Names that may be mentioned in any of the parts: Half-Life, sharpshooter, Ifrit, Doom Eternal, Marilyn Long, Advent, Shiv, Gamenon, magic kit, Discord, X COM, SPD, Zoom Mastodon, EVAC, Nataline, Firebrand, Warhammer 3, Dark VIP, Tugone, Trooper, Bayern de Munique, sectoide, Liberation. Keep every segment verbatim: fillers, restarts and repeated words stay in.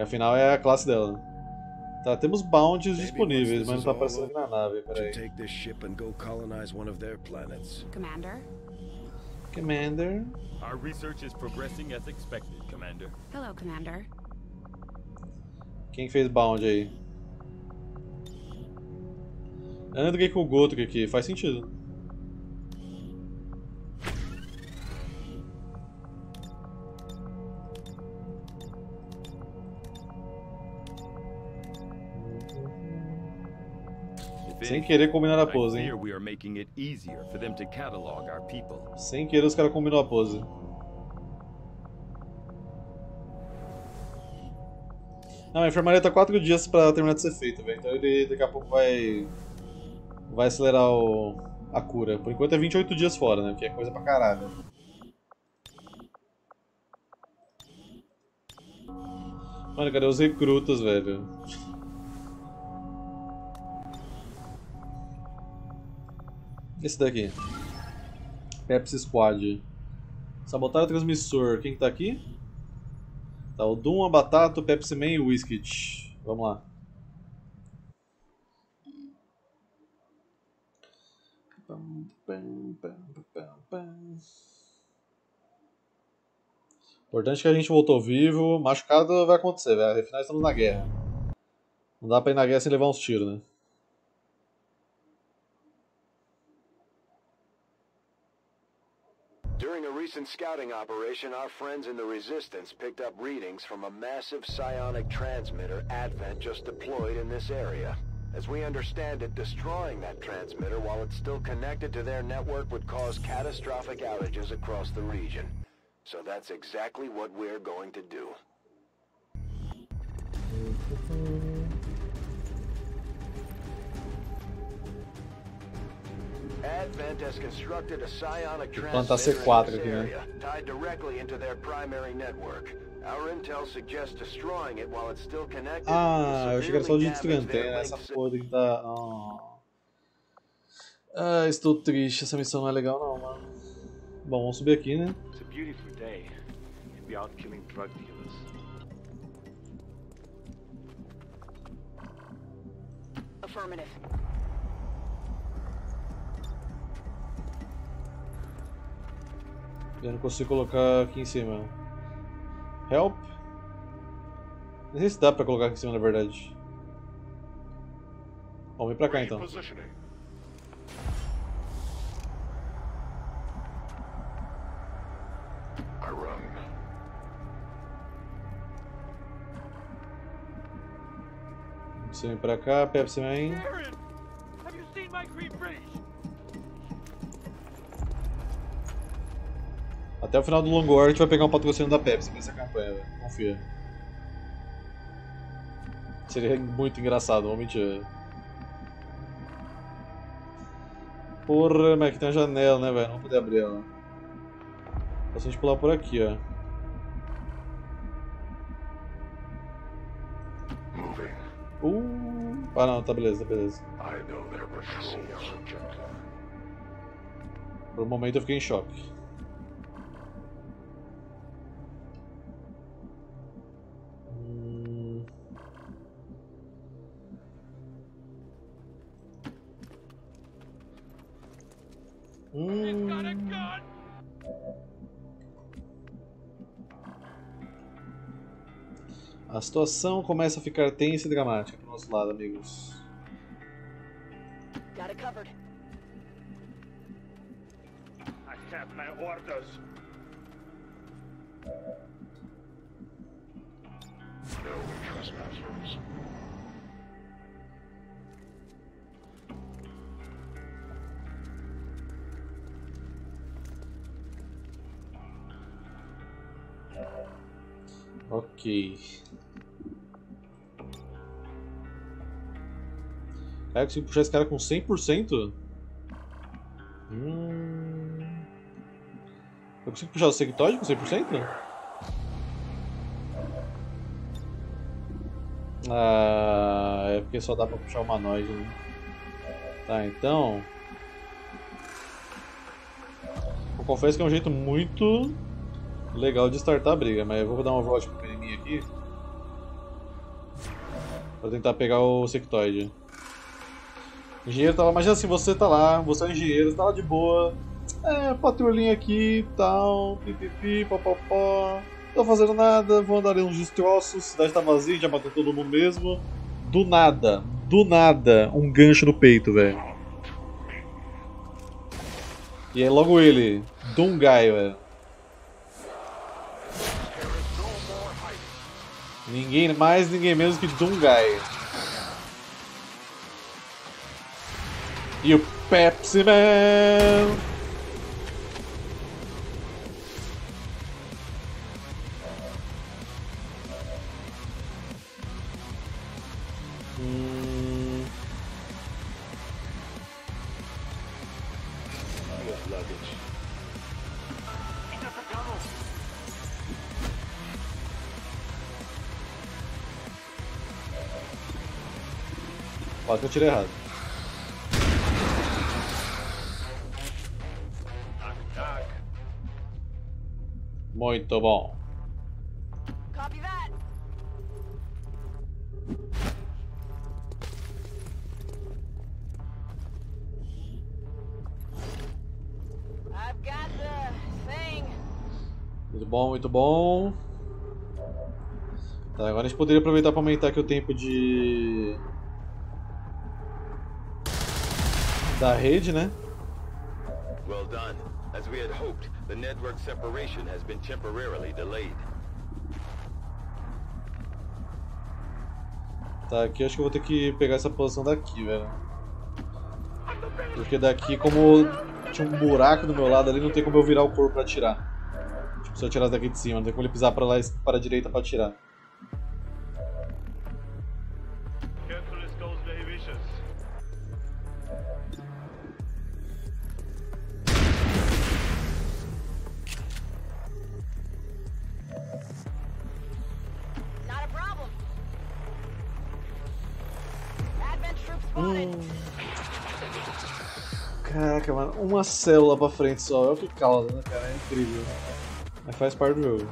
Que afinal é a classe dela. Tá, temos bounds disponíveis, mas não tá aparecendo aqui na nave, peraí. Commander? Commander? Our research is progressing as expected, Commander. Hello, Commander. Quem fez bound aí? Eu não entreguei com o Goto aqui, faz sentido. Sem querer combinar a pose, hein? Sem querer os caras combinam a pose. Não, a enfermaria tá quatro dias pra terminar de ser feita, velho. Então ele daqui a pouco vai... Vai acelerar o... a cura. Por enquanto é vinte e oito dias fora, né? Que é coisa pra caralho. Mano, cadê os recrutas, velho? Esse daqui. Pepsi Squad. Sabotar o transmissor. Quem que tá aqui? Tá o Doom, a Batata, o Pepsi Man e o Whiskit. Vamos lá. Importante que a gente voltou vivo. Machucado vai acontecer, velho. Afinal estamos na guerra. Não dá pra ir na guerra sem levar uns tiros, né? During a recent scouting operation, our friends in the Resistance picked up readings from a massive psionic transmitter Advent just deployed in this area. As we understand it, destroying that transmitter while it's still connected to their network would cause catastrophic outages across the region. So that's exactly what we're going to do. Advent has constructed a psionic transmitter in this area, tied directly into their primary network. Our intel suggests destroying it while it's still connected. Ah, eu cheguei só de descanteio, né? Essa porra que tá... Oh. Ah, estou triste. Essa missão não é legal não, mano. Bom, vamos subir aqui, né? It's a beautiful day. You'll be out killing drug dealers. Affirmative. Eu não consigo colocar aqui em cima. Help? Nem sei se dá pra colocar aqui em cima, na verdade. Bom, vem pra cá então. Você vem pra cá, Pepsi Man. Até o final do Long War a gente vai pegar um patrocínio da Pepsi pra essa campanha, velho. Confia. Seria muito engraçado, vou mentir. Porra, mas aqui tem uma janela, né, velho? Não vou poder abrir ela. Posso a gente pular por aqui, ó. Uh... Ah, não, tá beleza, tá beleza. Por um momento eu fiquei em choque. Hum. A situação começa a ficar tensa e dramática pro nosso lado, amigos. Got it covered. I have my orders. No trespassers. Ok. Cara, eu consigo puxar esse cara com cem por cento? Hum... Eu consigo puxar o sectoide com cem por cento? Ah, é porque só dá pra puxar o humanoide, né? Tá, então... Eu confesso que é um jeito muito... legal de startar a briga, mas eu vou dar uma volta pro inimigo aqui. Pra tentar pegar o sectoide. Engenheiro tá lá, imagina assim, você tá lá, você é um engenheiro, você tá lá de boa. É, patrulhinha aqui, tal, pipipi, papapó. Não tô fazendo nada, vou andar ali uns destroços, cidade tá vazia, já matou todo mundo mesmo. Do nada, do nada, um gancho no peito, velho. E aí logo ele, Doom Guy, velho. Ninguém mais, ninguém menos que Doom Guy. E o Pepsi Man! Hum... Quase que eu tirei errado. Muito bom. Copy that. I've got the thing. Muito bom, muito bom. Tá, agora a gente poderia aproveitar para aumentar aqui o tempo de da rede, né? Well done. As we had hoped, the network separation has been temporarily delayed. Tá, aqui acho que eu vou ter que pegar essa posição daqui, velho. Porque daqui, como tinha um buraco do meu lado ali, não tem como eu virar o corpo pra atirar. Tipo, se eu atirar daqui de cima, não tem como ele pisar pra lá e para a direita pra atirar. Hum. Caraca, mano, uma célula pra frente só, é o que causa, né, cara? É incrível. Mas faz parte do jogo.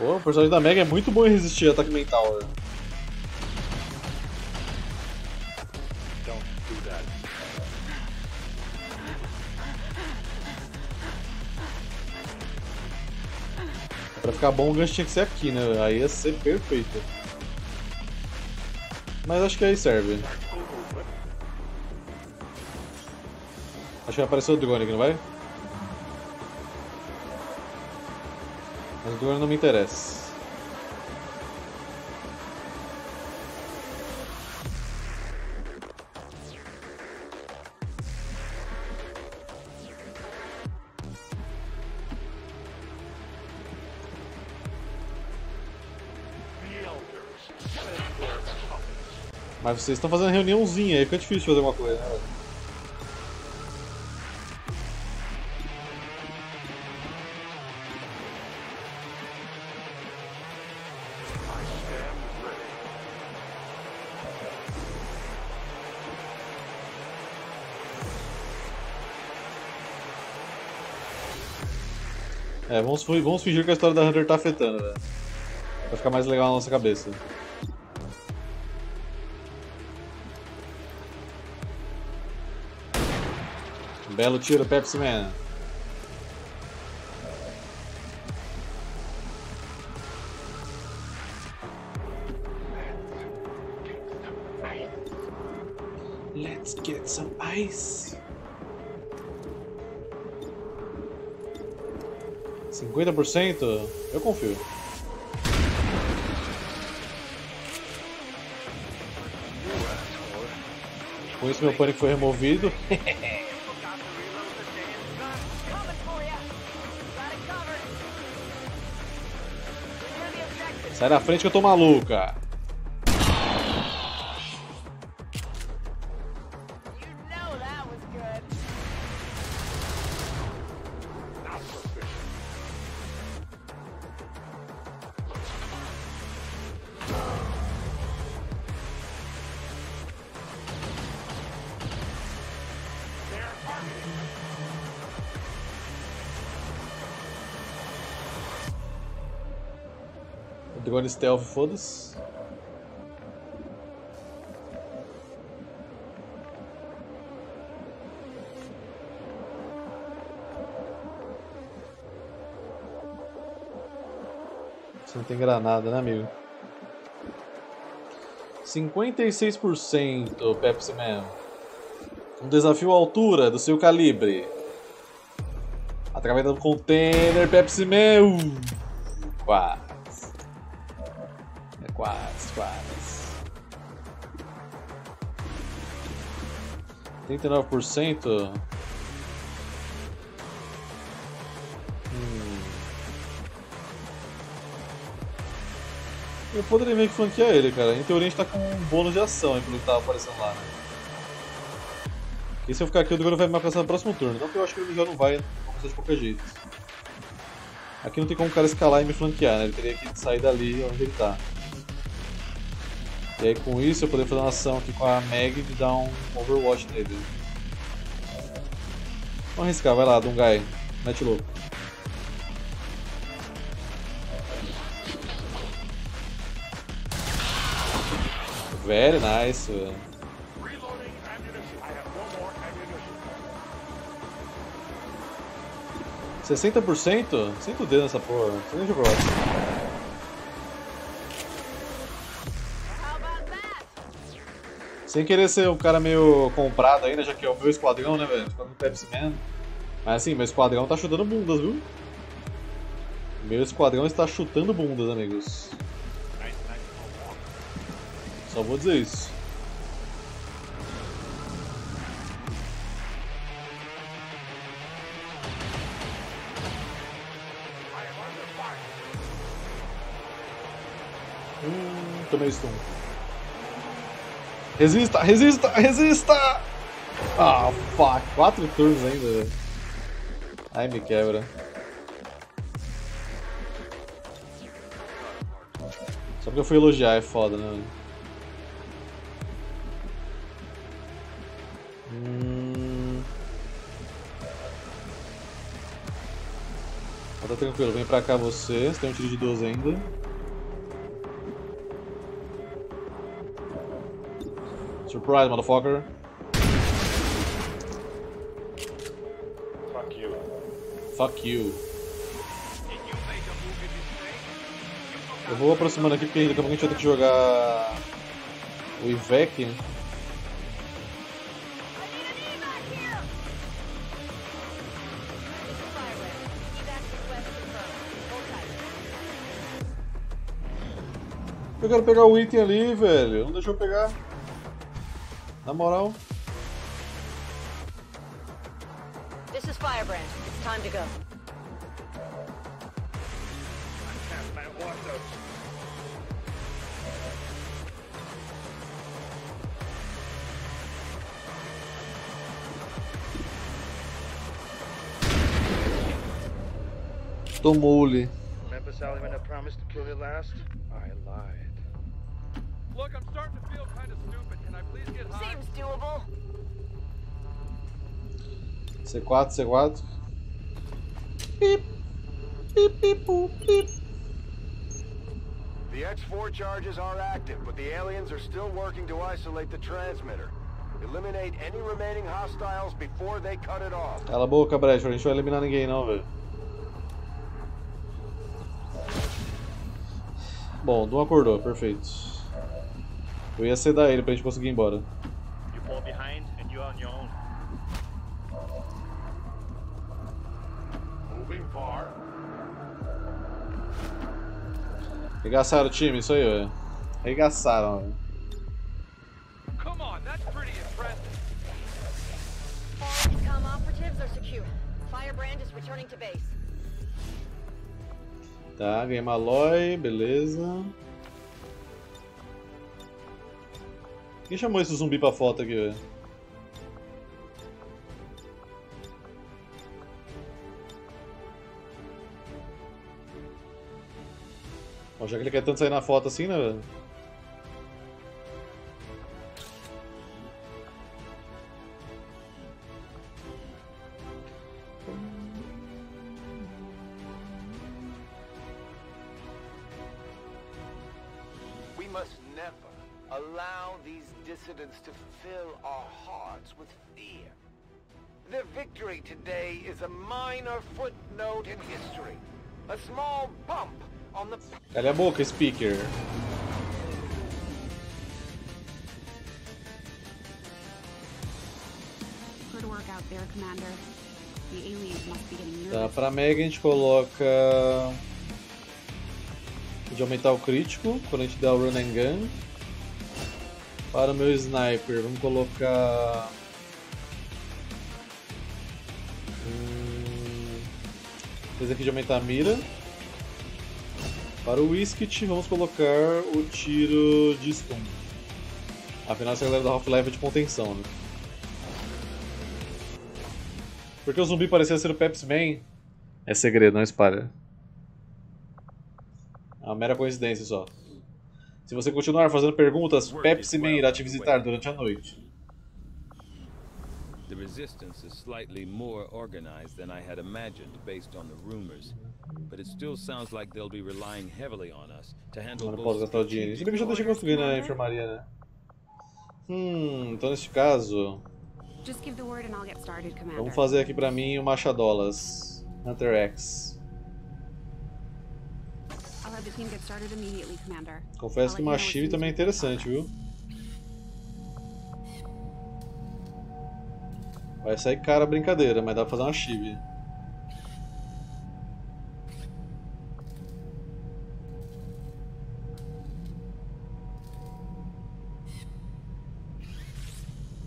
Pô, o personagem da Mega é muito bom em resistir a ataque mental, velho. Pra ficar bom o gancho tinha que ser aqui, né? Aí ia ser perfeito. Mas acho que aí serve. Acho que apareceu o drone aqui, não vai? Mas o Gunner não me interessa. Mas vocês estão fazendo reuniãozinha aí, fica difícil fazer alguma coisa, né? É, vamos, vamos fingir que a história da Hunter tá afetando, velho. Vai ficar mais legal na nossa cabeça. Belo tiro, Pepsi Man. Let's get some ice. cinquenta por cento? Eu confio. Com isso meu pânico foi removido. Sai da frente que eu tô maluca. O drone stealth, foda-se. Você não tem granada, né, amigo? cinquenta e seis por cento, Pepsi Man. Um desafio à altura do seu calibre. Através do container, Pepsi Man. Quase. É quase, quase. trinta e nove por cento. Hum. Eu poderia meio que flanquear ele, cara. Em teoria a gente tá com um bônus de ação, hein, pelo que tava aparecendo lá, né? E se eu ficar aqui, o drone vai me alcançar no próximo turno. Não que eu acho que ele já não vai alcançar de qualquer jeito. Aqui não tem como o cara escalar e me flanquear, né? Ele teria que sair dali onde ele tá. E aí com isso eu poderia fazer uma ação aqui com a Meg de dar um Overwatch nele. Vamos arriscar, vai lá, Doom Guy. Mete louco. Very nice, velho. sessenta por cento? Senta o dedo nessa porra. Deixa eu provar. Sem querer ser um cara meio comprado ainda, já que é o meu esquadrão, né, velho? Ficando no Pepsi Man. Mas assim, meu esquadrão tá chutando bundas, viu? Meu esquadrão está chutando bundas, amigos. Só vou dizer isso. Hum, tomei stun. Resista, resista, resista! Ah, fuck, quatro turnos ainda, velho. Ai, me quebra. Só porque eu fui elogiar, é foda, né, velho? Tá tranquilo, vem pra cá você, você tem um tiro de doze ainda. Surprise, motherfucker. Fuck you. Fuck you. Eu vou aproximando aqui porque daqui a pouco a gente vai ter que jogar o EVAC. Eu quero pegar o item ali, velho. Não deixou eu pegar. Na moral. This is Firebrand. It's time to go. Tomou-lhe. Remember Sallyman I promised to kill you last? I lied. Look, I'm starting to feel kind of stupid. Can I please get high? Seems doable. C quatro, C quatro. Beep. Beep, beep, boop, beep. The X four charges are active, but the aliens are still working to isolate the transmitter. Eliminate any remaining hostiles before they cut it off. Cala a boca, Bradford. A gente não vai eliminar ninguém, não, velho. Bom, Doom acordou, perfeito. Eu ia sedar ele pra gente conseguir ir embora. Arregaçaram o time, isso aí, velho. Arregaçaram, velho. Tá, ganhei uma Aloy, beleza. Quem chamou esse zumbi pra foto aqui, velho? Já que ele quer tanto sair na foto assim, né, velho? allow these dissidents to fill our hearts with fear. Their victory today is a minor footnote in history, a small bump on the... Cala a boca, speaker. Good work out there, Commander. The aliens must be getting nervous. Tá, pra Mega a gente coloca... de aumentar o crítico quando a gente dá o run and gun. Para o meu sniper, vamos colocar... Hum... esse aqui de aumentar a mira. Para o Whisket, vamos colocar o tiro de stun. Afinal, essa galera da Half-Life é de contenção, né? Porque o zumbi parecia ser o Pepsi Man. É segredo, não espalha. É uma mera coincidência só. Se você continuar fazendo perguntas, Pepsi Man irá te visitar durante a noite. The resistance is slightly more organized than I had imagined based on the rumors, but it still sounds like they'll be relying heavily on us to handle both. Esse bicho já deixa construir na enfermaria, né? Hum, então neste caso, vamos fazer aqui pra mim o machadolas, Hunter X. Confesso que uma Shiv também é interessante, viu? Vai sair cara a brincadeira, mas dá pra fazer uma Shiv.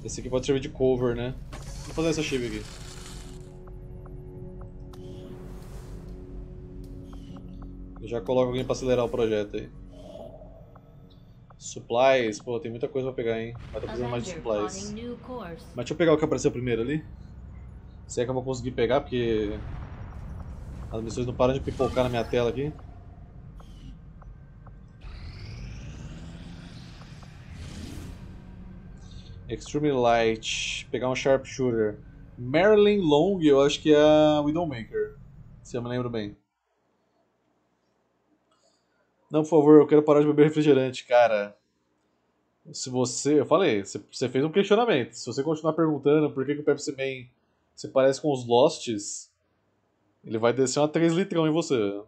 Esse aqui pode servir de cover, né? Vou fazer essa Shiv aqui. Já coloco alguém pra acelerar o projeto aí. Supplies, pô, tem muita coisa pra pegar, hein? Vai tá precisando mais de supplies. Mas deixa eu pegar o que apareceu primeiro ali. Se é que eu vou conseguir pegar, porque as missões não param de pipocar na minha tela aqui. Extreme Light, pegar um sharpshooter. Marilyn Long, eu acho que é a Widowmaker, se eu me lembro bem. Não, por favor, eu quero parar de beber refrigerante, cara. Se você... Eu falei, você fez um questionamento. Se você continuar perguntando por que, que o Pepsi Man se parece com os Losts, ele vai descer uma três litrão em você.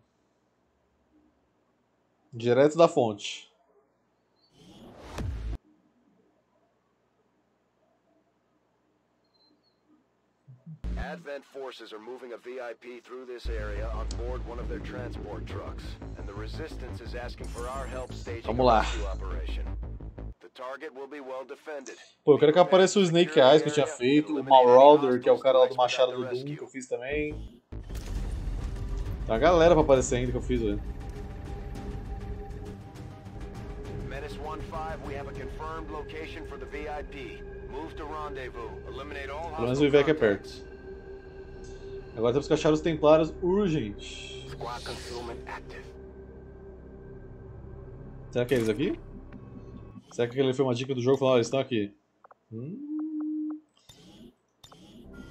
Direto da fonte. Advent forces are moving a V I P through this area on board one of their transport trucks, and the resistance is asking for our help staging a rescue operation. The target will be well defended. Pô, eu quero que apareça o Snake Eyes que eu tinha feito, o Maraudder, que é o cara lá do Machado do Doom, que eu fiz também. Tem a galera pra aparecer ainda que eu fiz, velho. Menace um cinco, we have a confirmed location for the V I P. Move to rendezvous. Eliminate all hostile. Pelo menos o EVAC é perto. Agora temos que achar os Templários urgente. Será que é eles aqui? Será que ele foi uma dica do jogo e falou, ah, eles estão aqui? Hum.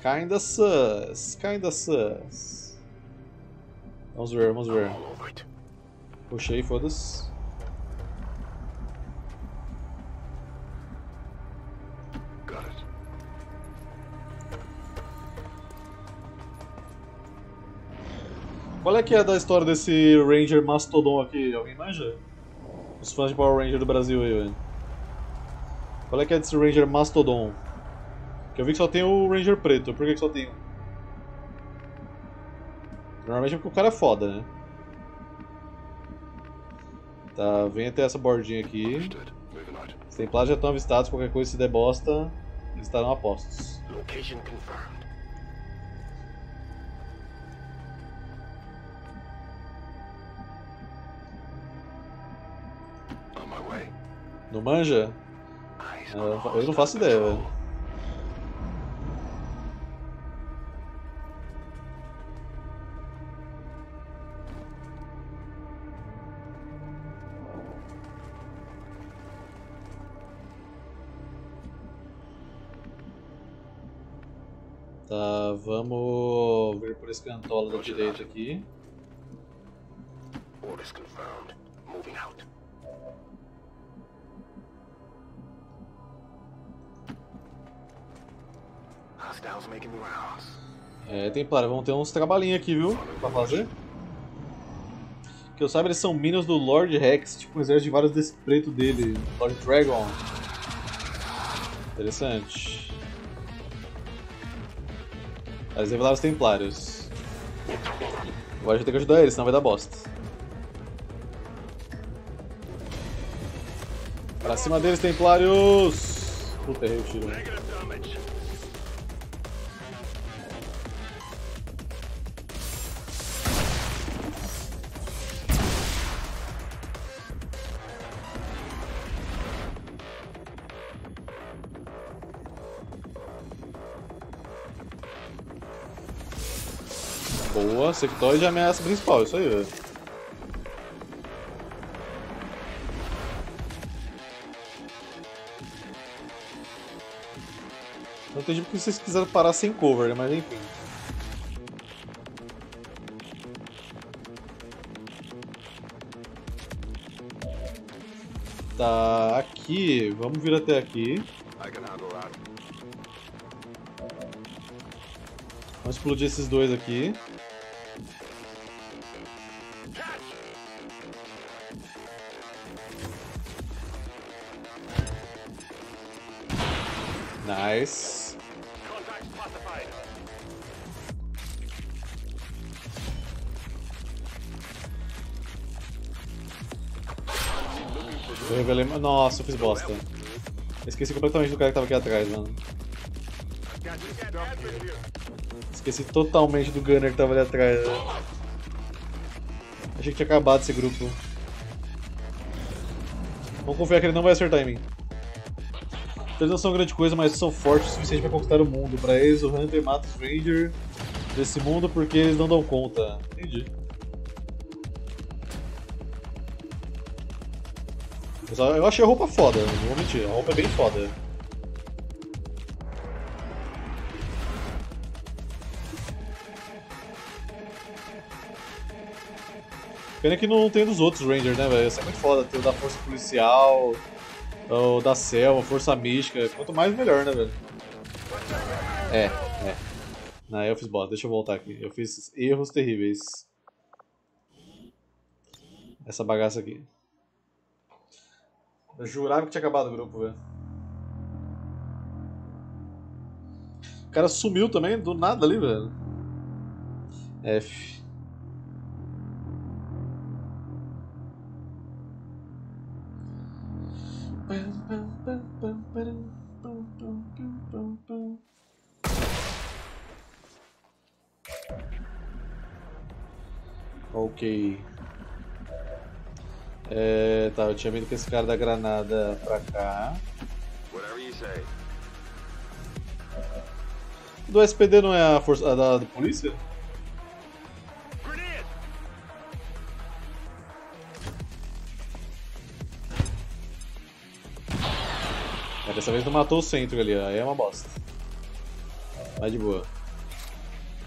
Kinda sus, kinda sus. Vamos ver, vamos ver. Puxei, foda-se. Qual é que é da história desse Ranger Mastodon aqui? Alguém manja? Os fãs de Power Ranger do Brasil aí, velho. Qual é que é desse Ranger Mastodon? Que eu vi que só tem o Ranger preto, por que, que só tem um? Normalmente é porque o cara é foda, né? Tá, vem até essa bordinha aqui. Os Templários já estão avistados, qualquer coisa se der bosta, eles estarão a postos. Não manja? Eu não faço ideia, velho. Tá, vamos vir por esse cantola da direita aqui. É, Templar, vão ter uns trabalhinhos aqui, viu? Pra fazer. Que eu saiba, eles são minions do Lord Rex, tipo um exército de vários despreitos dele, Lord Dragon. Interessante. Eles devem lá os Templários. Agora a gente tem que ajudar eles, senão vai dar bosta. Pra cima deles, Templários! Puta, errei o tiro. Boa, sectoide é a ameaça principal, isso aí, velho. Não entendi porque vocês quiseram parar sem cover, né? Mas enfim. Tá, aqui, vamos vir até aqui. Vamos explodir esses dois aqui. Nice. Eu revelei... Nossa, eu fiz bosta. Esqueci completamente do cara que tava aqui atrás, mano. Esqueci totalmente do Gunner que tava ali atrás. Achei que tinha acabado esse grupo. Vamos confiar que ele não vai acertar em mim. Eles não são grande coisa, mas são fortes o suficiente para conquistar o mundo. Para eles, o Hunter mata os Ranger desse mundo porque eles não dão conta. Entendi. Eu achei a roupa foda, não vou mentir. A roupa é bem foda. Pena que não tem dos outros Ranger, né, velho? Isso é muito foda. Tem o da Força Policial... ou da selva, força mística, quanto mais melhor, né, velho? É, é. Não, eu fiz bosta, deixa eu voltar aqui. Eu fiz erros terríveis. Essa bagaça aqui. Eu jurava que tinha acabado o grupo, velho. O cara sumiu também, do nada ali, velho. F. Ok. É, tá, eu tinha medo que esse cara da granada pra cá. Do S P D não é a força a da, da polícia? Dessa vez não matou o centro ali, aí é uma bosta. Mas de boa.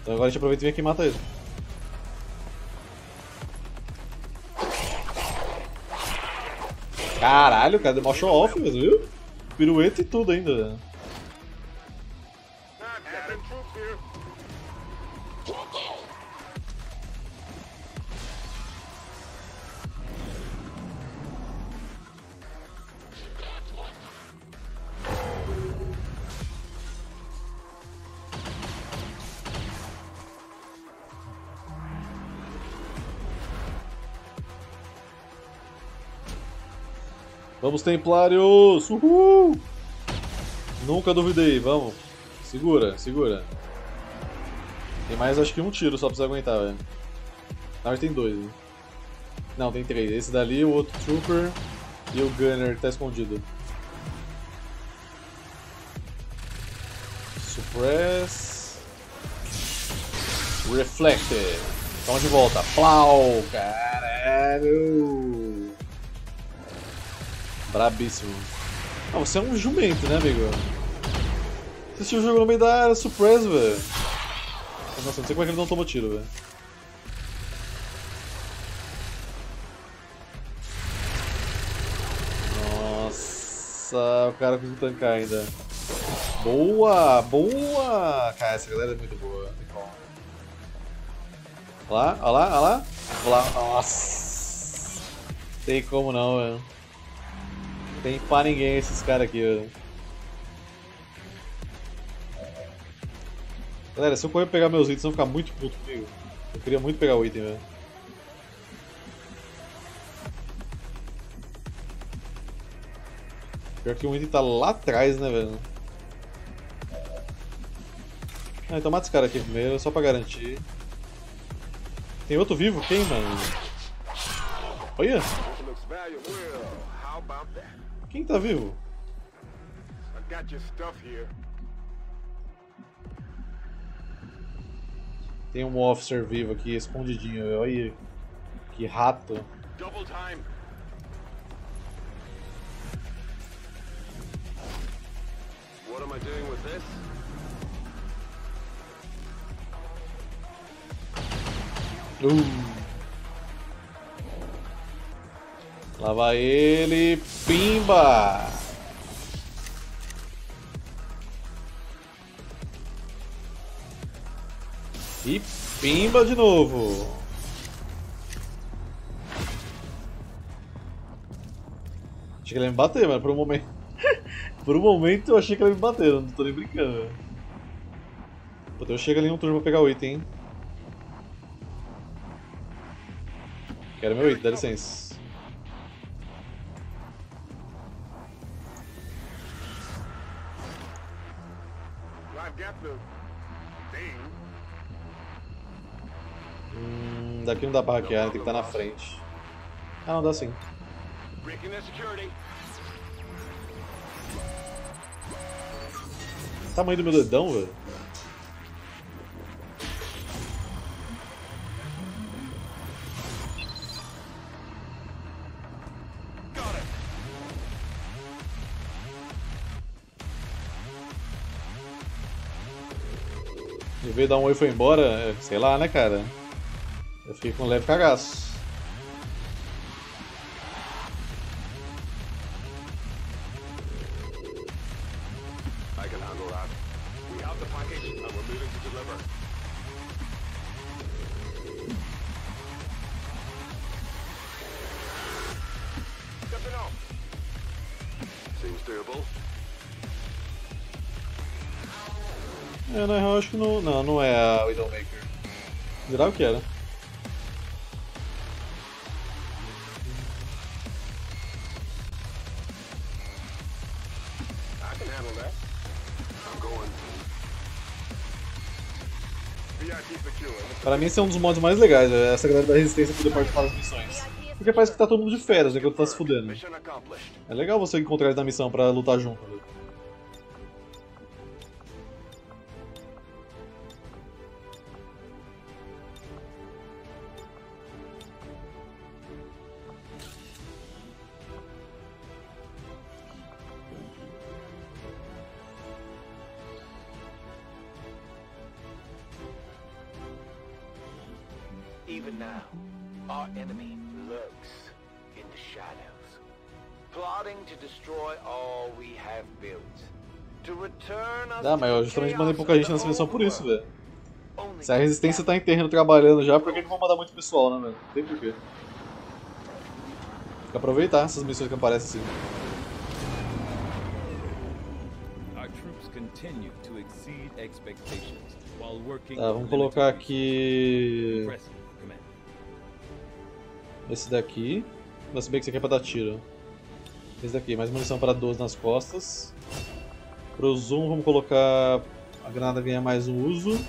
Então agora a gente aproveita e vem aqui e mata ele. Caralho, cara, deu mó show off mesmo, viu? Pirueta e tudo ainda. Vamos, Templários! Uhul! Nunca duvidei, vamos. Segura, segura. Tem mais, acho que um tiro só pra você aguentar, velho. Na verdade tem dois, né? Não, tem três. Esse dali, o outro Trooper e o Gunner que tá escondido. Suppress. Reflected. Toma de volta. Plau! Caralho! Brabíssimo. Ah, você é um jumento, né, amigo? Você assistiu o jogo no meio da área, surpresa, velho. Nossa, não sei como é que ele não tomou tiro, velho. Nossa, o cara conseguiu tancar ainda. Boa, boa! Cara, essa galera é muito boa. Olha lá, olha lá, olha lá. Olha lá, nossa. Não tem como não, velho. Não tem pra ninguém esses caras aqui, velho. Galera, se eu correr pegar meus itens, vão ficar muito puto comigo. Eu queria muito pegar o item, velho. Pior que o item tá lá atrás, né, velho? Ah, então mata esse cara aqui primeiro, só pra garantir. Tem outro vivo? Quem, mano? Olha! Quem tá vivo? Tem um officer vivo aqui, escondidinho. Olha que rato. What am I doing with this? Uh. Lá vai ele, pimba! E pimba de novo! Achei que ele ia me bater, mas por um momento. Por um momento eu achei que ele ia me bater, não tô nem brincando. Pô, eu chego ali em um turno pra pegar o item, hein? Quero meu item, dá licença. Hum, daqui não dá pra hackear, tem que estar na frente. Ah, não dá sim. Tamanho do meu dedão, velho. Ele veio dar um oi e foi embora, sei lá, né, cara? Eu fiquei com um leve cagaço. É, não, eu acho que não, não, não é a Widowmaker. Será o que era? Pra mim esse é um dos mods mais legais, né? Essa galera da resistência poder participar das missões. Porque parece que tá todo mundo de férias, né? Que tá se fudendo. É legal você encontrar eles na missão pra lutar junto. Né? Even now, our enemy lurks in the shadows, plotting to destroy all we have built. To return us. Ah, mas eu justamente mandei pouca gente nessa missão por isso, velho. Se a resistência tá em terreno trabalhando já, por que não vão mandar muito pessoal, né, velho? Não tem porquê. Tem que aproveitar essas missões que aparecem assim. Our troops continue to exceed expectations while working. Tá, vamos colocar aqui. Esse daqui, mas se bem que isso aqui é pra dar tiro. Esse daqui, mais munição para doze nas costas. Pro zoom vamos colocar a granada ganha mais um uso.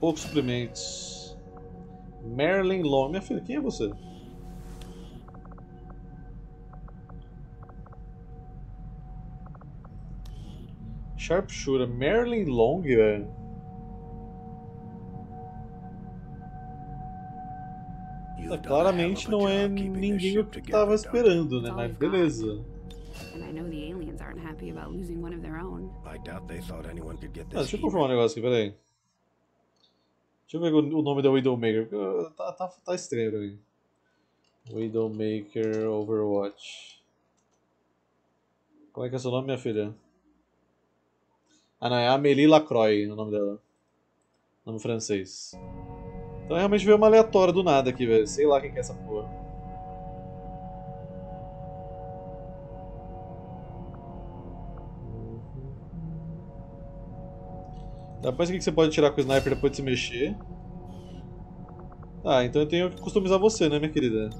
Poucos suprimentos. Marilyn Long, minha filha, quem é você? Sharpshooter, Marilyn Long, velho. Claramente não é ninguém que eu tava esperando, né? Mas beleza. Ah, deixa eu confirmar um negócio aqui, peraí. Deixa eu ver o nome da Widowmaker, porque tá, tá, tá estranho aí. Widowmaker Overwatch. Como é que é seu nome, minha filha? Ah, não, é Amélie Lacroix, o nome dela. Nome francês. Então realmente veio uma aleatória do nada aqui, velho. Sei lá quem que é essa porra. Depois o que você pode tirar com o sniper depois de se mexer? Ah, então eu tenho que customizar você, né, minha querida?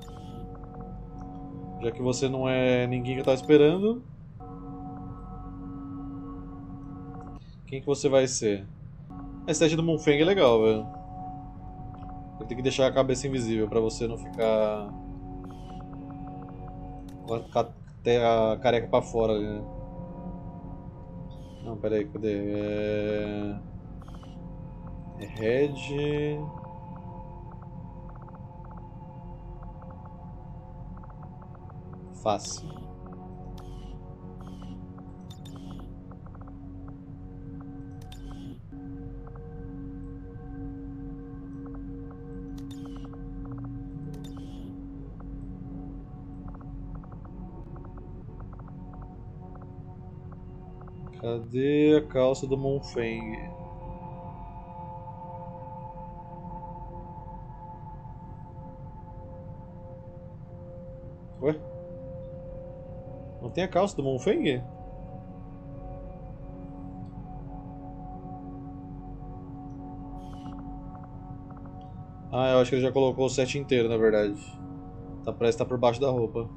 Já que você não é ninguém que eu tava esperando. Quem que você vai ser? Esse teste do Moonfang é legal, velho. Eu tenho que deixar a cabeça invisível pra você não ficar... até a careca pra fora ali, né? Não, peraí, cadê? É... é head... face. Cadê a calça do Moonfang? Ué? Não tem a calça do Moonfang? Ah, eu acho que ele já colocou o set inteiro, na verdade. Tá, parece que tá por baixo da roupa.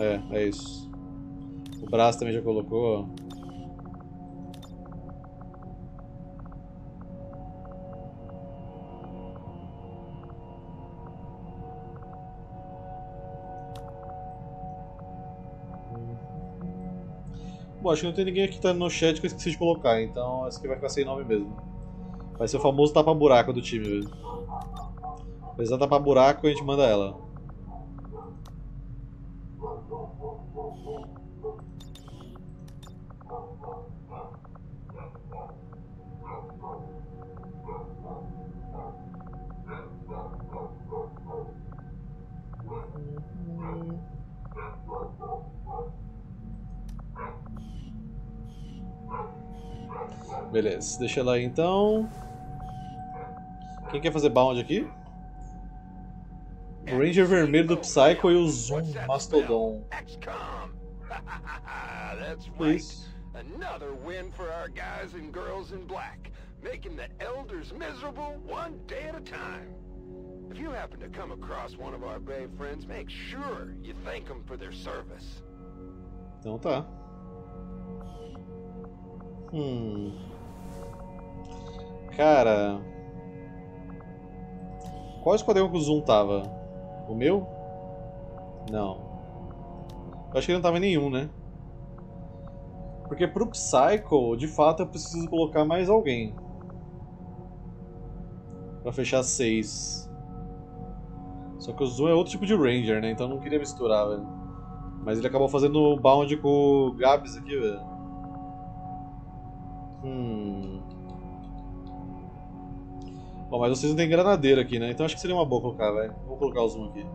É, é isso. O braço também já colocou. Bom, acho que não tem ninguém aqui que tá no chat que eu esqueci de colocar, então esse aqui vai ficar sem nome mesmo. Vai ser o famoso tapa-buraco do time mesmo. Apesar de tapa-buraco, a gente manda ela. Beleza, deixa ela aí então. Quem quer fazer Bound aqui? O Ranger vermelho do Psycho e o Zoom Mastodon. Isso. Another win for our guys and girls in black, making the elders miserable one day at a time. If you happen to come across one of our brave friends, make sure you thank them for their service. Então tá. Hum. Cara. Qual esquadrão que o Zoom tava? O meu? Não. Eu acho que ele não tava em nenhum, né? Porque pro Psycho, de fato, eu preciso colocar mais alguém. Pra fechar seis. Só que o Zoom é outro tipo de Ranger, né? Então eu não queria misturar, velho. Mas ele acabou fazendo o Bound com o Gabs aqui, velho. Hum. Bom, mas vocês não tem granadeira aqui, né? Então acho que seria uma boa colocar, velho. Vou colocar o Zoom aqui.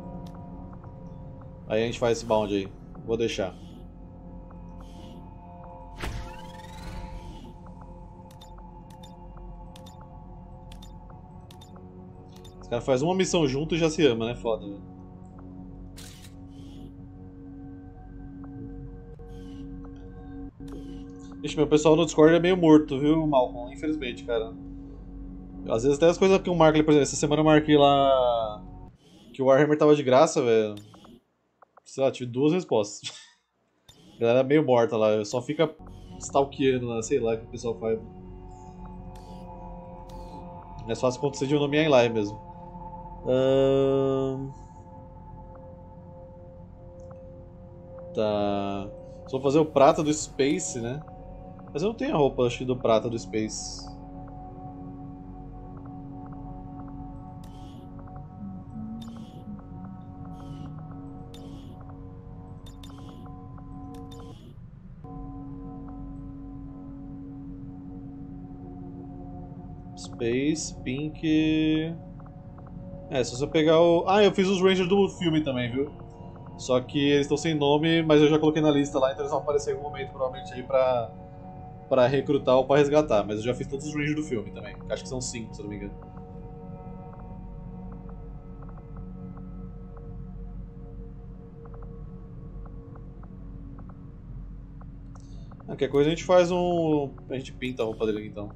Aí a gente faz esse Bound aí. Vou deixar. Cara, faz uma missão junto e já se ama, né? Foda, velho. Ixi, meu pessoal no Discord é meio morto, viu, Malcolm? Infelizmente, cara. Às vezes até as coisas que eu marco ali, por exemplo, essa semana eu marquei lá que o Warhammer tava de graça, velho. Sei lá, tive duas respostas. A galera é meio morta lá, véio. Só fica stalkeando lá, sei lá o que o pessoal faz. É fácil acontecer de eu nomear em live mesmo. Hum... Tá. Só fazer o prata do Space, né? Mas eu não tenho a roupa, acho, do prata do Space. Space, Pink... É, se você pegar o... Ah, eu fiz os Rangers do filme também, viu? Só que eles estão sem nome, mas eu já coloquei na lista lá, então eles vão aparecer em algum momento, provavelmente, aí pra, pra recrutar ou pra resgatar. Mas eu já fiz todos os rangers do filme também. Acho que são cinco, se eu não me engano. Qualquer coisa a gente faz um... a gente pinta a roupa dele então.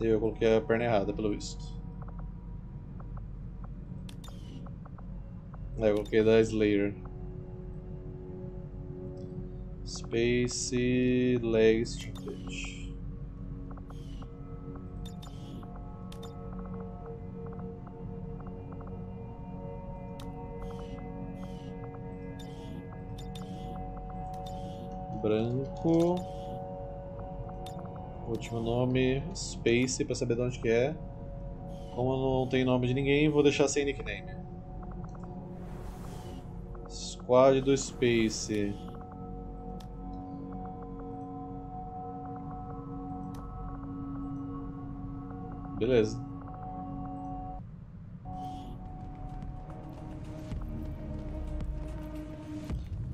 Eu coloquei a perna errada, pelo visto. É, eu coloquei da Slayer. Space Legs Stupid. Branco. Último nome, Space, pra saber de onde que é. Como não tem nome de ninguém, vou deixar sem nickname. Squad do Space. Beleza.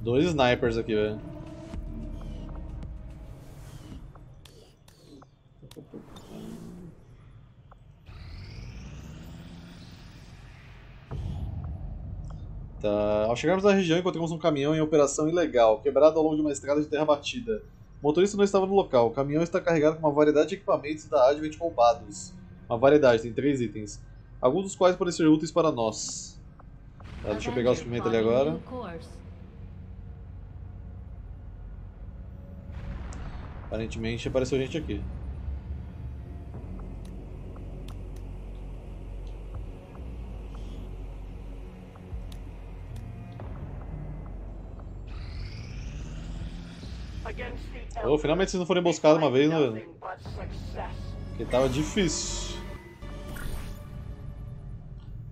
Dois snipers aqui, velho. Tá. Ao chegarmos na região, encontramos um caminhão em operação ilegal, quebrado ao longo de uma estrada de terra batida. O motorista não estava no local. O caminhão está carregado com uma variedade de equipamentos da Advent roubados. Uma variedade, tem três itens. Alguns dos quais podem ser úteis para nós. Tá, deixa eu pegar os pimentos ali agora. Aparentemente apareceu gente aqui. Oh, finalmente vocês não foram emboscados uma vez, né? Porque tava difícil.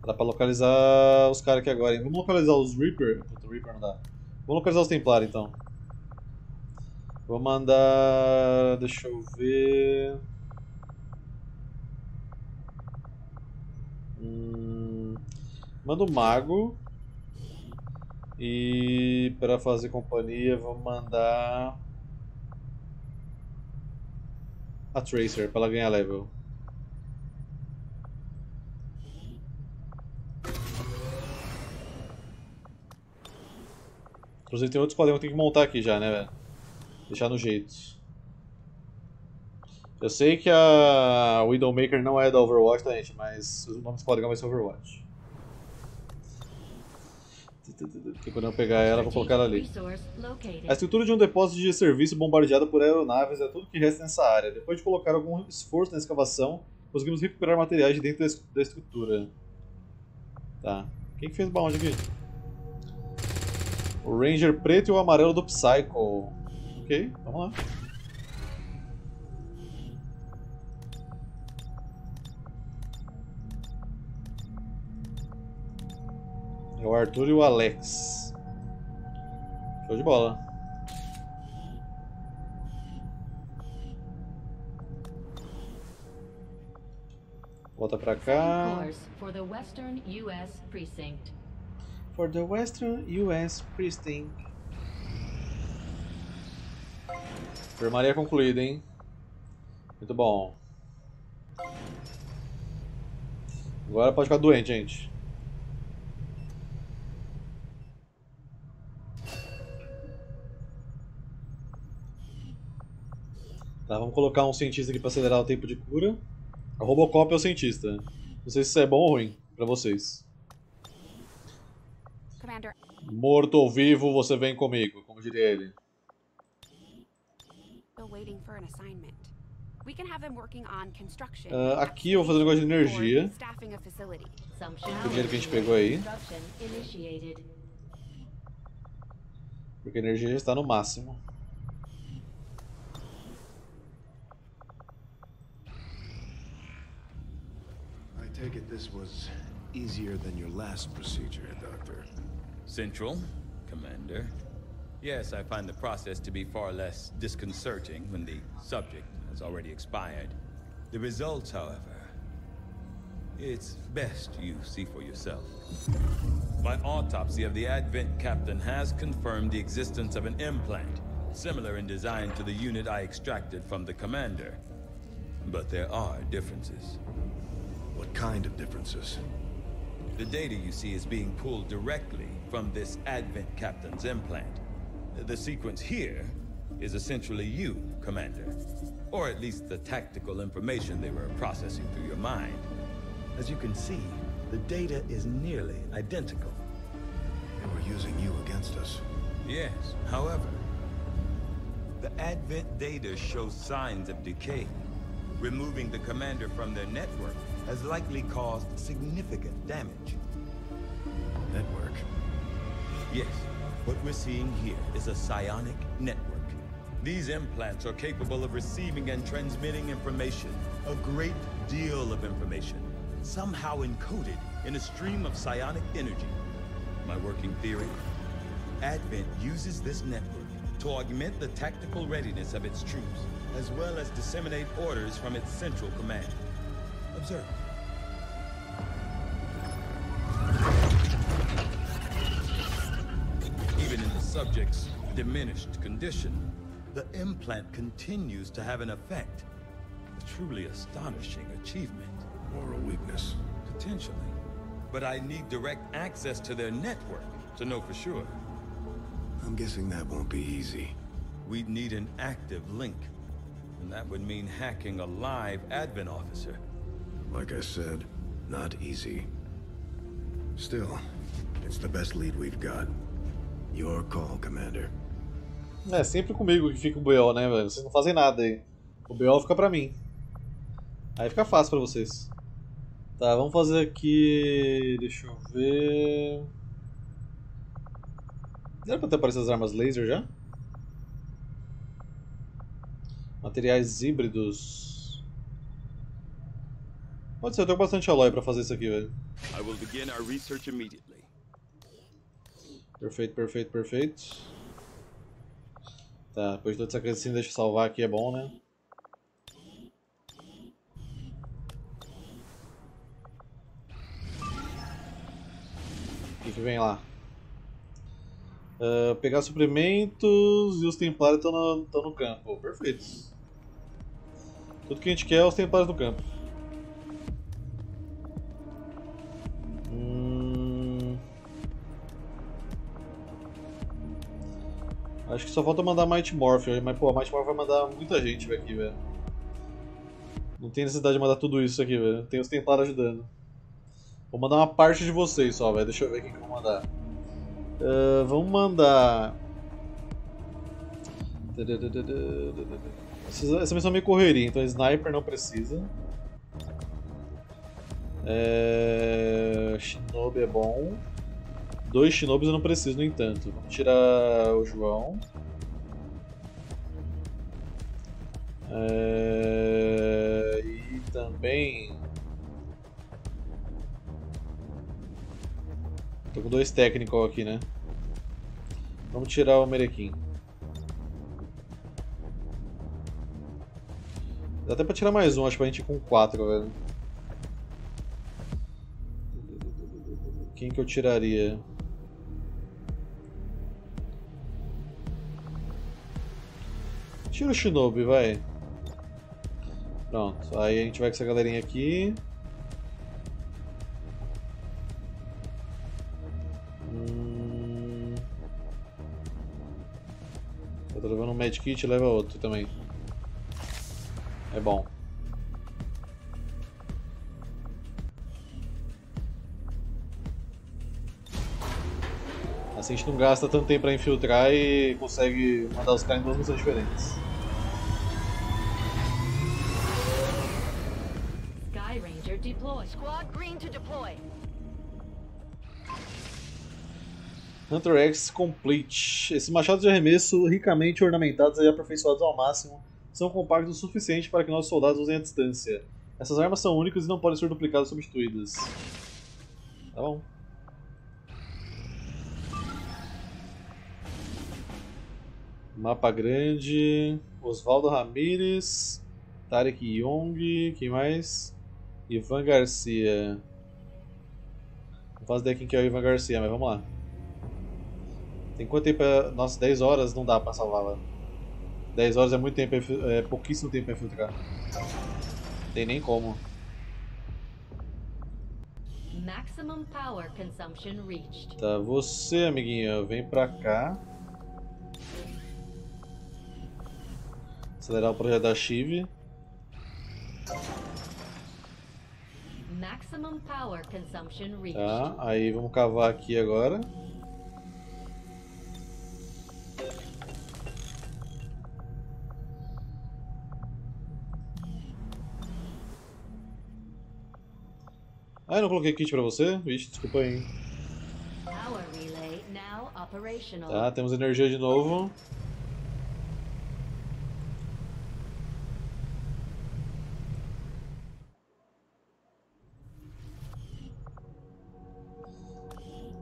Dá pra localizar os caras aqui agora, hein? Vamos localizar os Reaper? Puta, Reaper não dá. Vamos localizar os Templar, então. Vou mandar... deixa eu ver... Hum... manda o Mago. E... pra fazer companhia, vou mandar... a Tracer, pra ela ganhar level. Inclusive tem outro esquadrão que tem que montar aqui já, né, velho? Deixar no jeito. Eu sei que a Widowmaker não é da Overwatch, tá, gente? Mas o nome do esquadrão vai ser Overwatch. Porque quando eu pegar ela, vou colocar ela ali. A estrutura de um depósito de serviço bombardeado por aeronaves é tudo que resta nessa área. Depois de colocar algum esforço na escavação, conseguimos recuperar materiais de dentro da estrutura. Tá. Quem que fez o baúde aqui? O Ranger preto e o amarelo do Psycho. Ok, vamos lá. É o Arthur e o Alex. Show de bola. Volta pra cá. For the Western U S Precinct. For the Western U S Precinct. Enfermaria concluída, hein? Muito bom. Agora pode ficar doente, gente. Tá, vamos colocar um cientista aqui pra acelerar o tempo de cura. A Robocop é o cientista. Não sei se isso é bom ou ruim pra vocês. Commander. Morto ou vivo, você vem comigo, como diria ele. Uh, aqui eu vou fazer um negócio de energia. O dinheiro que a gente pegou aí. Porque a energia já está no máximo. I take it this was easier than your last procedure, Doctor. Central, Commander. Yes, I find the process to be far less disconcerting when the subject has already expired. The results, however, it's best you see for yourself. My autopsy of the Advent captain has confirmed the existence of an implant, similar in design to the unit I extracted from the commander. But there are differences. What kind of differences? The data you see is being pulled directly from this Advent captain's implant. The sequence here is essentially you, Commander. Or at least the tactical information they were processing through your mind. As you can see, the data is nearly identical. They were using you against us. Yes, however, the Advent data shows signs of decay. Removing the commander from their network has likely caused significant damage. Network? Yes. What we're seeing here is a psionic network. These implants are capable of receiving and transmitting information, a great deal of information, somehow encoded in a stream of psionic energy. My working theory? Advent uses this network to augment the tactical readiness of its troops, as well as disseminate orders from its central command. Observe. Even in the subject's diminished condition, the implant continues to have an effect. A truly astonishing achievement. Moral weakness. Potentially. But I need direct access to their network to know for sure. I'm guessing that won't be easy. We'd need an active link. And that would mean hacking a live Advent officer. Like I said, not easy. Still, it's the best lead we've got. Your call, Commander. É sempre comigo que fica o B O, né, velho? Vocês não fazem nada aí. O B O fica pra mim. Aí fica fácil pra vocês. Tá, vamos fazer aqui... Deixa eu ver... Era pra ter aparecido as armas laser já? Materiais híbridos... Pode ser, eu tenho bastante alloy pra fazer isso aqui, velho. Perfeito, perfeito, perfeito. Tá, depois de toda essa crescente, deixa eu salvar aqui, é bom, né? O que vem lá? Uh, pegar suprimentos e os Templários estão no, no campo. Perfeito. Tudo que a gente quer é os Templários no campo. Hum... Acho que só falta mandar Might Morph, mas pô, a Might Morph vai mandar muita gente aqui, velho. Não tem necessidade de mandar tudo isso aqui, velho. Tem os Templários ajudando. Vou mandar uma parte de vocês só, velho. Deixa eu ver quem que eu vou mandar. Uh, vamos mandar... Essa, essa missão é meio correria, então Sniper não precisa. É... Shinobi é bom. Dois Shinobis eu não preciso, no entanto. Vamos tirar o João. É... E também... Tô com dois técnicos aqui, né? Vamos tirar o Merequim. Dá até pra tirar mais um, acho que a gente ir com quatro, velho. Quem que eu tiraria? Tira o Shinobi, vai. Pronto, aí a gente vai com essa galerinha aqui. Eu tô levando um magic kit e leva outro também. É bom. Assim a gente não gasta tanto tempo pra infiltrar e consegue mandar os caras em duas missões diferentes. Sky Ranger deploy. Squad green to deploy. Hunter X Complete. Esses machados de arremesso ricamente ornamentados e aperfeiçoados ao máximo são compactos o suficiente para que nossos soldados usem à distância. Essas armas são únicas e não podem ser duplicadas ou substituídas. Tá bom. Mapa grande. Osvaldo Ramírez. Tarek Young. Quem mais? Ivan Garcia. Não faço ideia quem que é o Ivan Garcia, mas vamos lá. Tem quanto tempo? É... Nossa, dez horas não dá pra salvá-la. dez horas é muito tempo, é pouquíssimo tempo pra infiltrar. Não tem nem como. Maximum power consumption reached. Tá, você, amiguinho, vem pra cá. Acelerar o projeto da Shiv. Maximum power consumption reached. Tá, aí vamos cavar aqui agora. Ah, eu não coloquei kit pra você? Vixe, desculpa aí. Tá, temos energia de novo.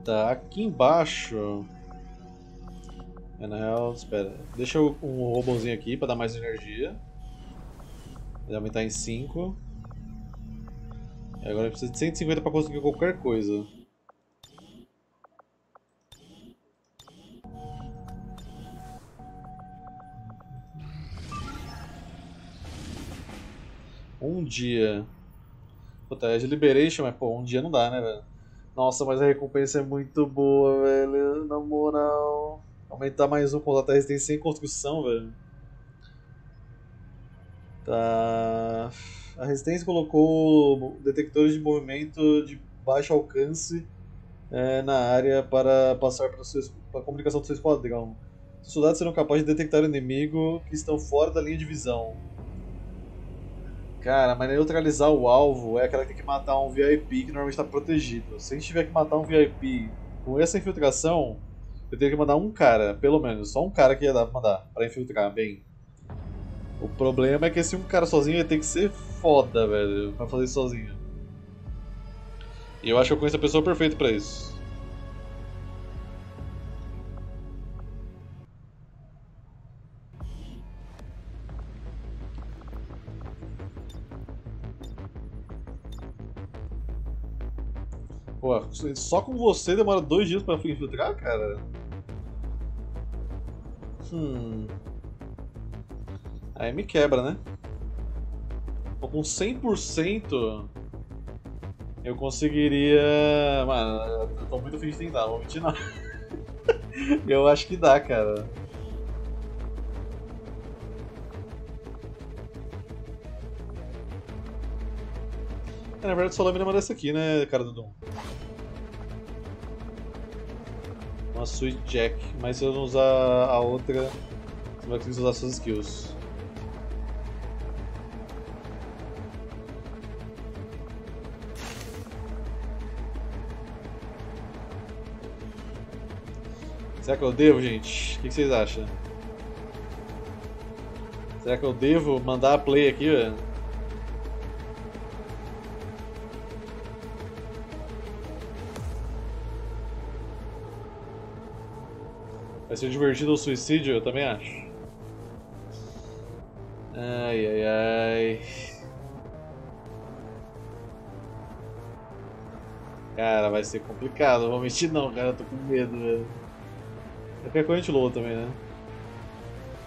Tá, aqui embaixo... É, na real, espera. Deixa um robôzinho aqui pra dar mais energia. Vai aumentar em cinco. Agora precisa de cento e cinquenta para conseguir qualquer coisa. Um dia. Puta, é de Liberation, mas pô, um dia não dá, né, velho? Nossa, mas a recompensa é muito boa, velho. Na moral. Aumentar mais um contato da resistência sem construção, velho. Tá... A resistência colocou detectores de movimento de baixo alcance é, na área para passar para a comunicação do seu esquadrão. Os soldados serão capazes de detectar inimigo que estão fora da linha de visão. Cara, mas neutralizar o alvo é aquela que tem que matar um V I P que normalmente está protegido. Se a gente tiver que matar um V I P com essa infiltração, eu teria que mandar um cara, pelo menos, só um cara que ia dar para mandar, para infiltrar bem. O problema é que esse um cara sozinho ia ter que ser foda, velho, pra fazer isso sozinho. E eu acho que eu conheço a pessoa perfeita pra isso. Pô, só com você demora dois dias pra infiltrar, cara? Hum... Aí me quebra, né? Com cem por cento eu conseguiria... Mano, eu tô muito afim de tentar, não vou mentir não. Eu acho que dá, cara. É, na verdade só lâmina merece aqui, né, cara do Doom? Uma Sweet Jack, mas se eu não usar a outra, você vai conseguir usar suas skills. Será que eu devo, gente? O que vocês acham? Será que eu devo mandar a play aqui, velho? Vai ser divertido o suicídio? Eu também acho. Ai, ai, ai... Cara, vai ser complicado, não vou mentir não, cara, eu tô com medo, velho. Qualquer coisa a gente lua também, né?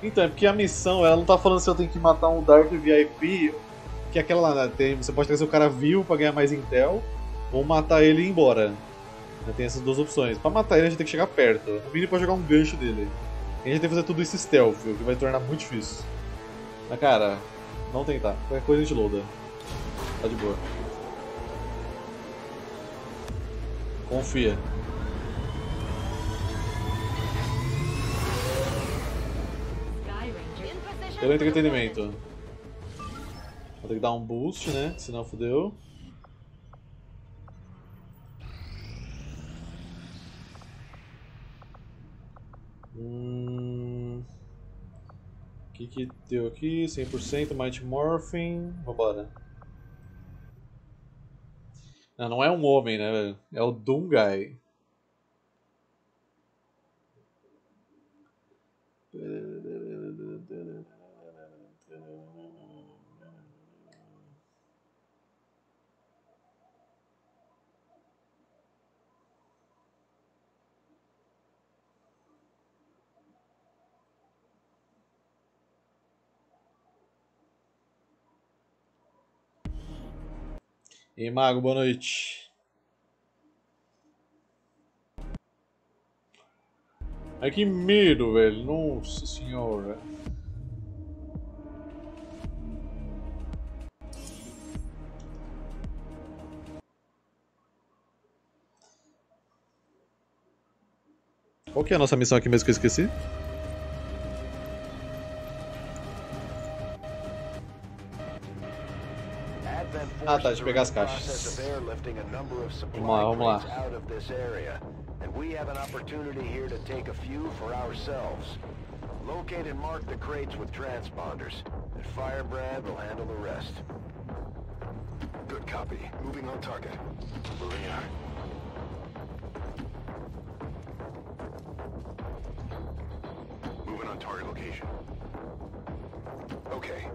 Então, é porque a missão, ela não tá falando se eu tenho que matar um Dark V I P, que é aquela lá, né? Tem, você pode trazer o cara vivo pra ganhar mais intel, ou matar ele e ir embora. Tem essas duas opções. Pra matar ele a gente tem que chegar perto, no mínimo pra jogar um gancho dele. E a gente tem que fazer tudo isso stealth, o que vai tornar muito difícil. Mas cara, não tentar, qualquer coisa a gente loada. Tá de boa. Confia. Pelo entretenimento. Vou ter que dar um boost, né? Senão fodeu. que que deu aqui? cem por cento, Might Morphin, vambora. Não, não é um homem, né, velho? É o Doom Guy. E aí, Mago, boa noite. Ai, que medo, velho. Nossa senhora. Qual que é a nossa missão aqui mesmo que eu esqueci? Ah, tá, de pegar as caixas. Vamos lá, vamos lá. Locate and mark the crates with transponders. And Firebrand will handle the rest. Good copy. Moving on target. Marina. Moving on target location. Okay.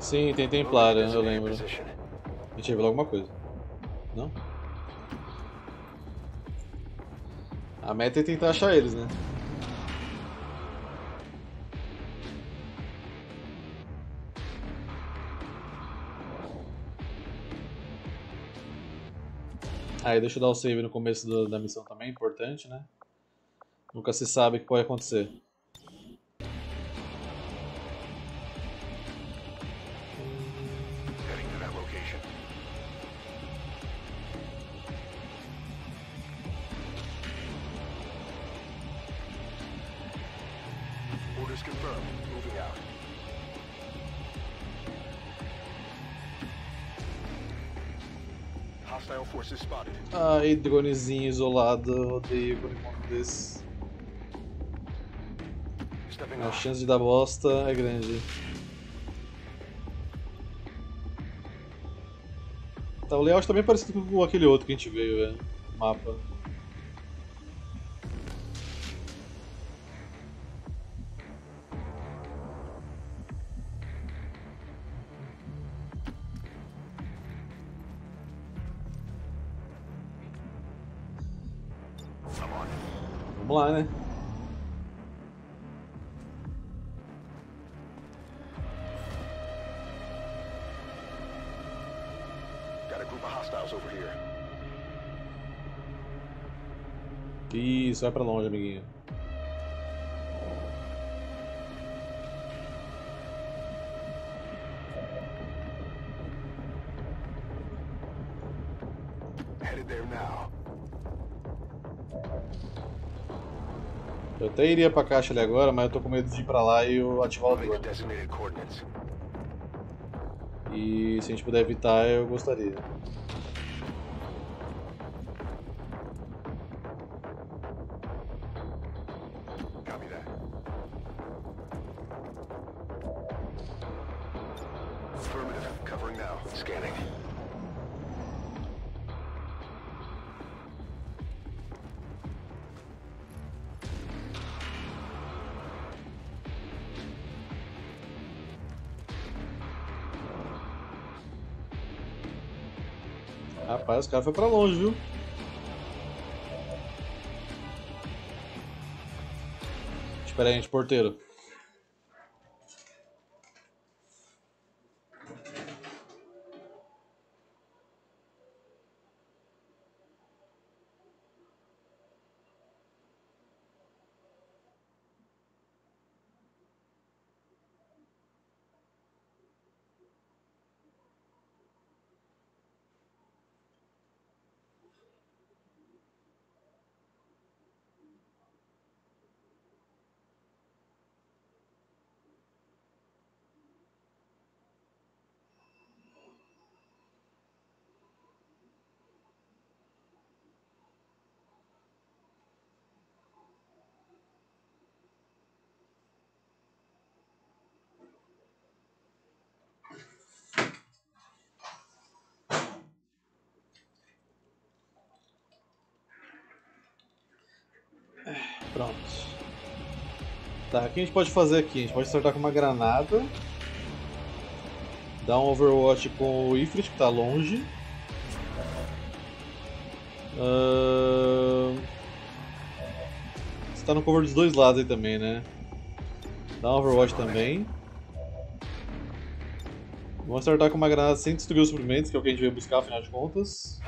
Sim, tem Templar, eu lembro. A gente revelou alguma coisa. Não? A meta é tentar achar eles, né? Aí, deixa eu dar o save no começo do, da missão também, importante, né? Nunca se sabe o que pode acontecer. Ai, dronezinho isolado, odeio por enquanto desse. A chance de dar bosta é grande. Tá, o layout também é parecido com aquele outro que a gente veio, velho. Mapa. Vamos lá, né? Isso, vai pra longe, amiguinho. Eu até iria pra caixa ali agora, mas eu tô com medo de ir pra lá e eu ativar o drone. E se a gente puder evitar, eu gostaria. Rapaz, o cara foi pra longe, viu? Espera aí, gente, porteiro. Pronto. Tá, o que a gente pode fazer aqui? A gente pode startar com uma granada. Dar um Overwatch com o Ifrit, que tá longe. Uh... Você tá no cover dos dois lados aí também, né? Dá um Overwatch também. Vamos startar com uma granada sem destruir os suprimentos, que é o que a gente veio buscar, afinal de contas.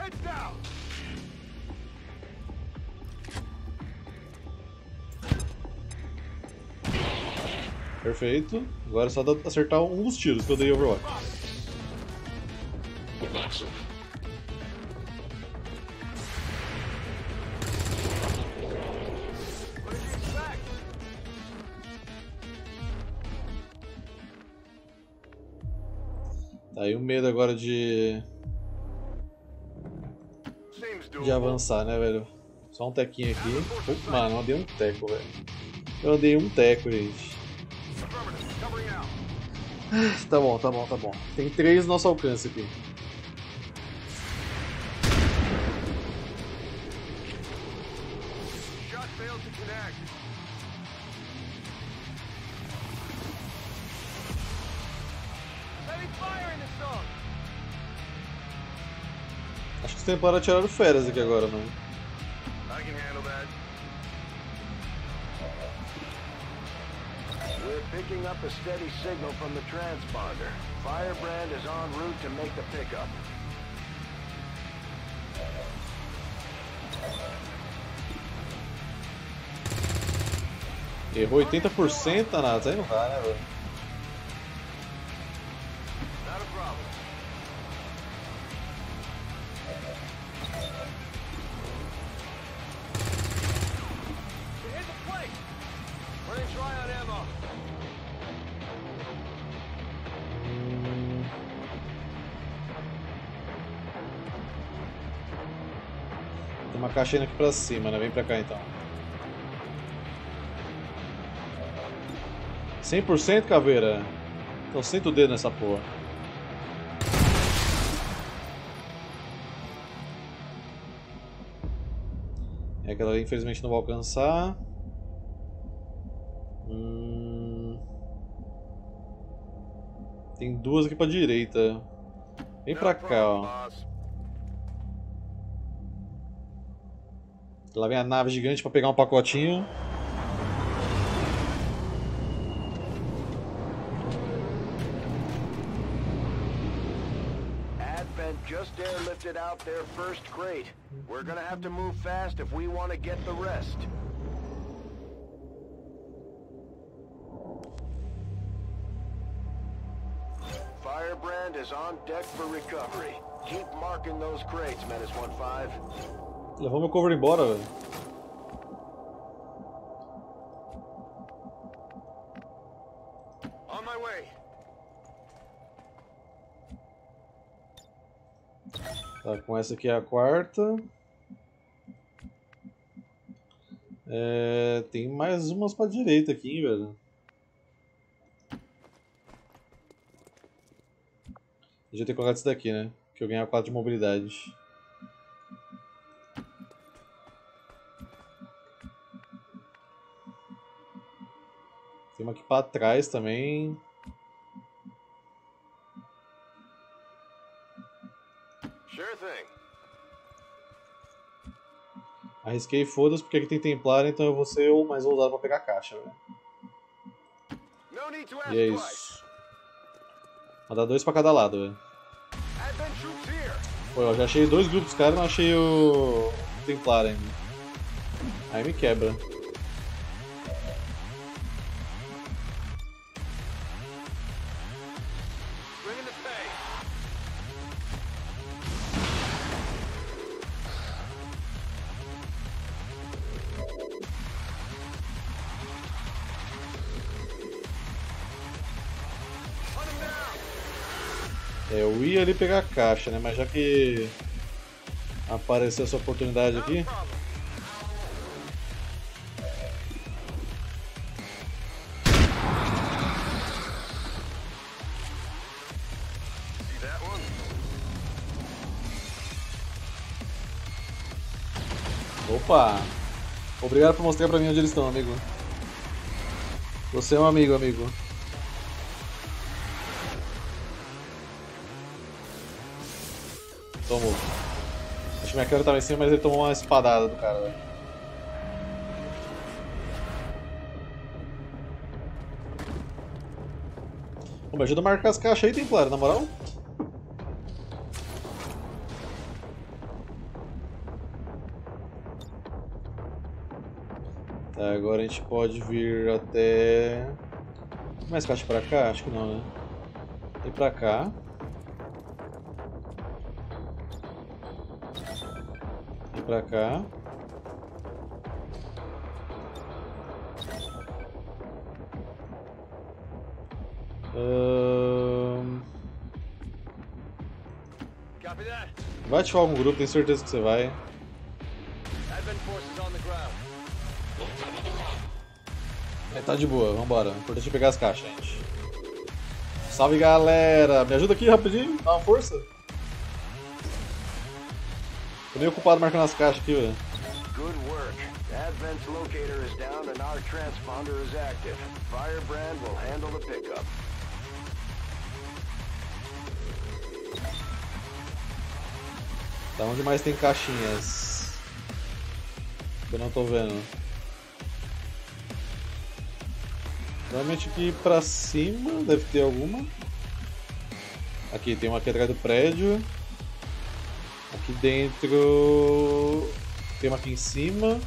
Perfeito. Agora é só acertar um dos tiros que eu dei Overwatch. Tá, e o medo agora de... de avançar, né, velho? Só um tequinho aqui. Oh, mano, eu dei um teco, velho. Eu dei um teco, gente. Tá bom, tá bom, tá bom. Tem três no nosso alcance aqui. Acho que os Templários tiraram férias aqui agora, não? Picking up a steady signal from the transponder. Firebrand is en route to make the pickup. Errou oitenta por cento, Nats, aí não vai, né, velho? Not a problem. Caixa indo aqui pra cima, né? Vem pra cá então. cem por cento caveira. Então senta o dedo nessa porra. É, aquela ali infelizmente não vou alcançar. Hum... Tem duas aqui pra direita. Vem pra cá, ó. Lá vem a nave gigante para pegar um pacotinho. Advent just airlifted out their first crate. We're gonna have to move fast if we want to get the rest. Firebrand is on deck for recovery. Keep marking those crates, Menace um cinco. Levou meu cover embora, velho. On my way. Tá, com essa aqui é a quarta. É, tem mais umas pra direita aqui, hein, velho. Devia ter colocado isso daqui, né? Que eu ganhei a quatro de mobilidade. Tem uma aqui pra trás também. Sure thing. Arrisquei, foda-se, porque aqui tem Templar, então eu vou ser o mais ousado pra pegar a caixa, velho. E é isso. Vou dar dois pra cada lado, velho. Pô, eu já achei dois grupos, cara, não achei o Templar ainda. Aí me quebra. Eu ia ali pegar a caixa, né? Mas já que apareceu essa oportunidade aqui. Opa! Obrigado por mostrar pra mim onde eles estão, amigo. Você é um amigo, amigo. Tomou. Acho que minha cara tava em cima, mas ele tomou uma espadada do cara, velho. Pô, me ajuda a marcar as caixas aí, Templar, na moral. Tá, agora a gente pode vir até... Mais caixa pra cá? Acho que não, né? Tem pra cá. Tem pra cá. Hum... Vai ativar algum grupo, tenho certeza que você vai. É, tá de boa, vambora. O importante é pegar as caixas, gente. Salve, galera! Me ajuda aqui rapidinho, dá uma força. Tô meio ocupado marcando as caixas aqui, velho. Good work. Advent's locator is down and our transponder is active. Firebrand will handle the pickup. Tá, onde mais tem caixinhas? Eu não tô vendo. Realmente aqui pra cima deve ter alguma. Aqui tem uma aqui atrás do prédio. Aqui dentro tem uma aqui em cima.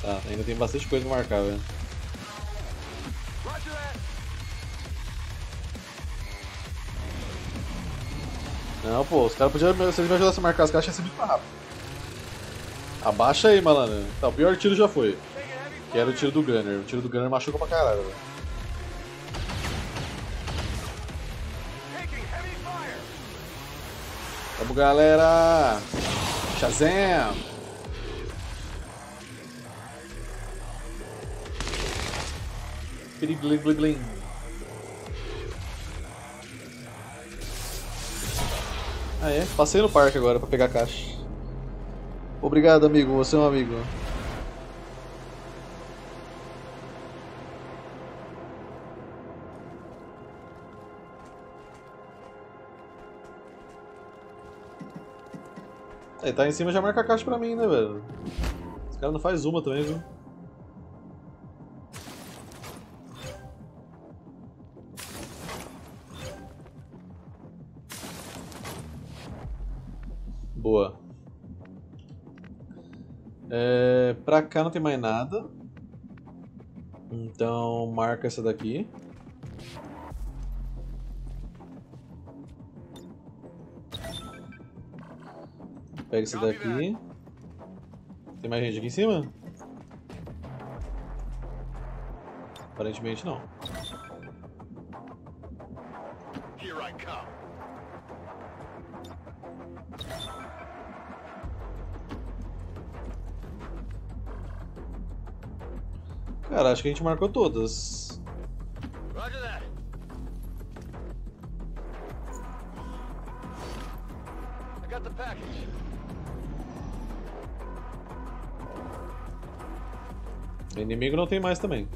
Tá, ainda tem bastante coisa pra marcar, velho. Não, pô, os caras podiam. Se eles me ajudassem a marcar as caixas, ia ser muito mais rápido. Abaixa aí, malandro. Tá, o pior tiro já foi. Que era o tiro do Gunner. O tiro do Gunner machuca pra caralho, velho. Vamos, galera! Shazam! Glim, glim, glim. Ah é, passei no parque agora pra pegar a caixa. Obrigado, amigo, você é um amigo. Aí tá em cima, já marca a caixa pra mim, né, velho? Esse cara não faz uma também, viu? Boa. É, pra cá não tem mais nada. Então marca essa daqui. Pega esse daqui. Tem mais gente aqui em cima? Aparentemente não. Cara, acho que a gente marcou todas. Inimigo não tem mais também.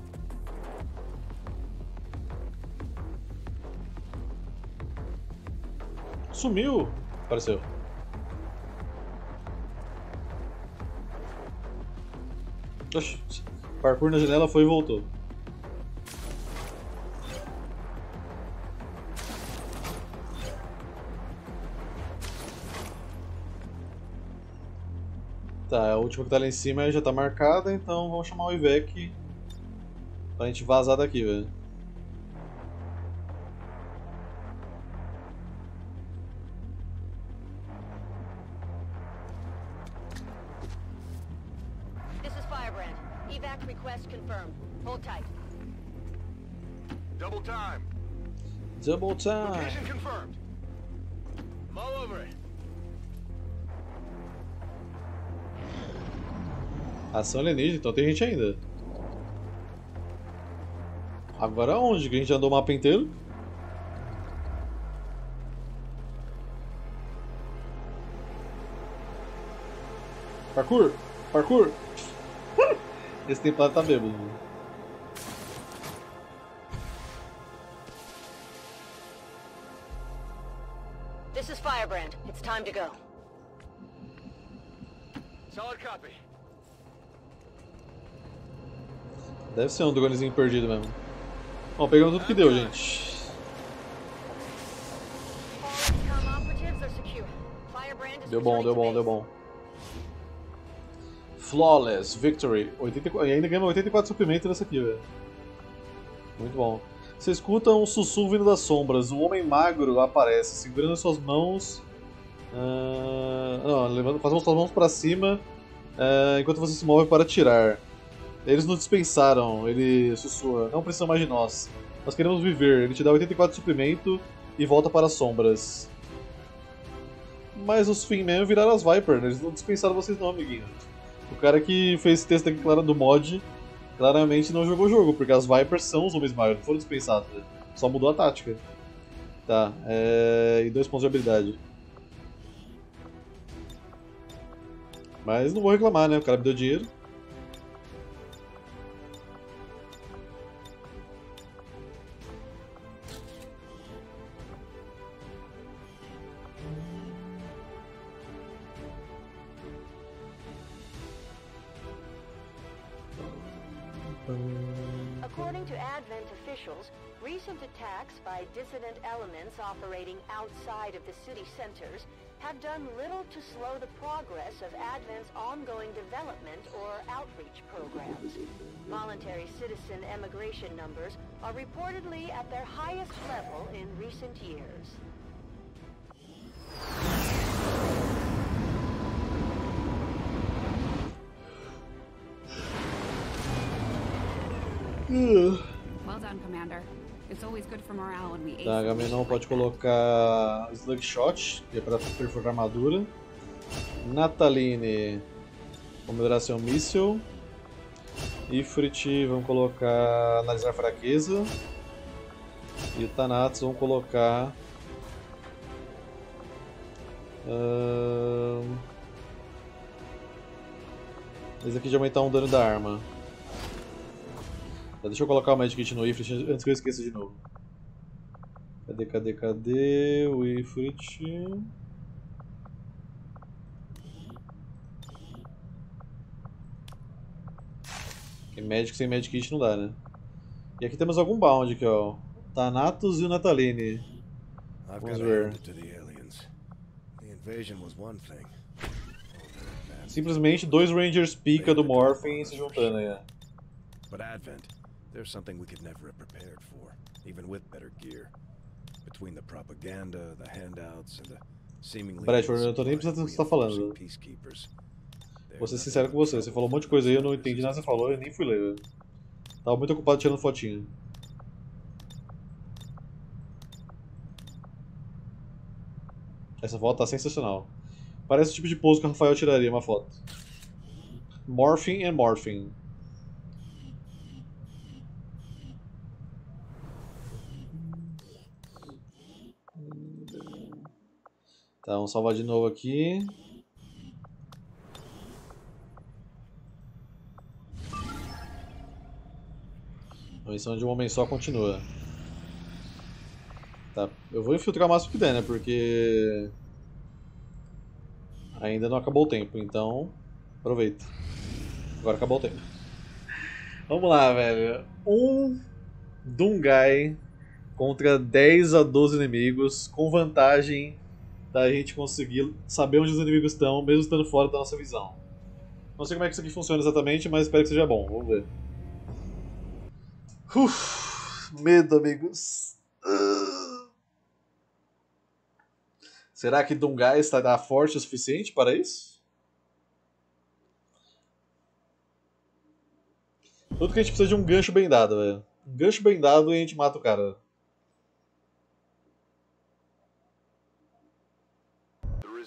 Sumiu! Apareceu. Oxi, parkour na janela foi e voltou. Tá, a última que tá lá em cima já tá marcada, então vamos chamar o EVAC pra gente vazar daqui, velho. This is Firebrand. EVAC request confirmed. Hold tight. Double time. Double time. Location confirmed. I'm all over it. Ação alienígena, então tem gente ainda. Agora onde? Que a gente andou o mapa inteiro? Parkour! Parkour! Esse Templar tá bêbado. This is Firebrand. It's time to go. Solid copy. Deve ser um dronezinho perdido mesmo. Bom, pegamos tudo que deu, gente. Deu bom, deu bom, deu bom. Flawless Victory. oitenta e quatro, e ainda ganhamos oitenta e quatro suprimentos nessa aqui, velho. Muito bom. Você escuta um sussurro vindo das sombras. Um homem magro aparece, segurando as suas mãos. Uh, não, levando, fazendo suas mãos para cima uh, enquanto você se move para atirar. Eles nos dispensaram, ele sussurra. Não precisam mais de nós. Nós queremos viver. Ele te dá oitenta e quatro suprimento e volta para as sombras. Mas os Finman viraram as Viper, né? Eles não dispensaram vocês não, amiguinho. O cara que fez esse texto aqui do mod claramente não jogou o jogo, porque as Vipers são os homens magros, não foram dispensados, né? Só mudou a tática. Tá, é... e dois pontos de habilidade. Mas não vou reclamar, né? O cara me deu dinheiro. According to Advent officials, recent attacks by dissident elements operating outside of the city centers have done little to slow the progress of Advent's ongoing development or outreach programs. Voluntary citizen emigration numbers are reportedly at their highest level in recent years. Well done, Commander. It's always good for morale when we ace. Tá, Gamenon pode colocar Slug Shot, que é para perfurar armadura. Nataline, vamos melhorar seu míssil. Ifrit, vamos colocar analisar fraqueza. E Thanatos, vamos colocar uh... esse aqui de aumentar um dano da arma. Deixa eu colocar o magic kit no Ifrit antes que eu esqueça de novo. Cadê, cadê, cadê o Ifrit? Porque magic sem magic kit não dá, né? E aqui temos algum bound aqui, ó. Thanatos e o Nataline. Vamos ver. Simplesmente dois Rangers pica do Morphin se juntando aí, né? There's something we could never have prepared for, even with better gear. Between the propaganda, the handouts, and the seemingly... Bradford, eu tô nem precisando do que você tá falando. Vou ser sincero com você, você falou um monte de coisa aí, eu não entendi nada que você falou e nem fui ler. Tava muito ocupado tirando fotinho. Essa foto tá sensacional. Parece o tipo de pose que o Rafael tiraria uma foto. Morphing and morphing. Tá, vamos salvar de novo aqui. A missão de um homem só continua. Tá, eu vou infiltrar o máximo que der, né? Porque ainda não acabou o tempo, então aproveita. Agora acabou o tempo. Vamos lá, velho. Um Doom Guy contra dez a doze inimigos com vantagem. Da gente conseguir saber onde os inimigos estão, mesmo estando fora da nossa visão. Não sei como é que isso aqui funciona exatamente, mas espero que seja bom, vamos ver. Uf, medo, amigos. Uh. Será que Doom Guy estará forte o suficiente para isso? Tudo que a gente precisa de um gancho bem dado, velho. Um gancho bem dado e a gente mata o cara.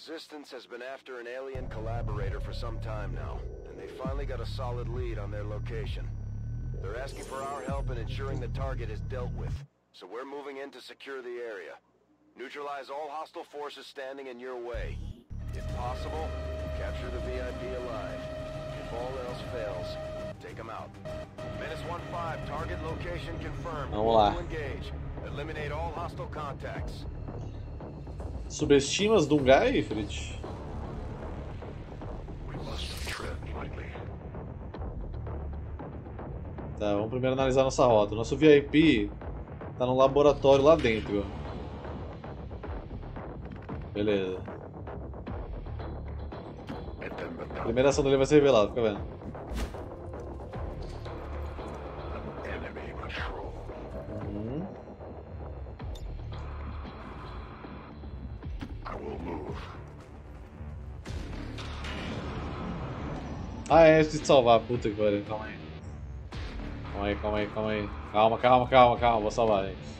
Resistance has been after an alien collaborator for some time now, and they finally got a solid lead on their location. They're asking for our help in ensuring the target is dealt with, so we're moving in to secure the area. Neutralize all hostile forces standing in your way. If possible, capture the V I P alive. If all else fails, Vamos lá. Subestimas Doom Guy, Ifrit? Tá, vamos primeiro analisar nossa rota. Nosso V I P tá no laboratório lá dentro. Beleza. A primeira ação dele vai ser revelada, fica vendo. Uhum. Ah, é, eu preciso te salvar, puta que pariu, calma aí. Calma aí, calma aí, calma aí. Calma, calma, calma, calma, vou salvar, gente.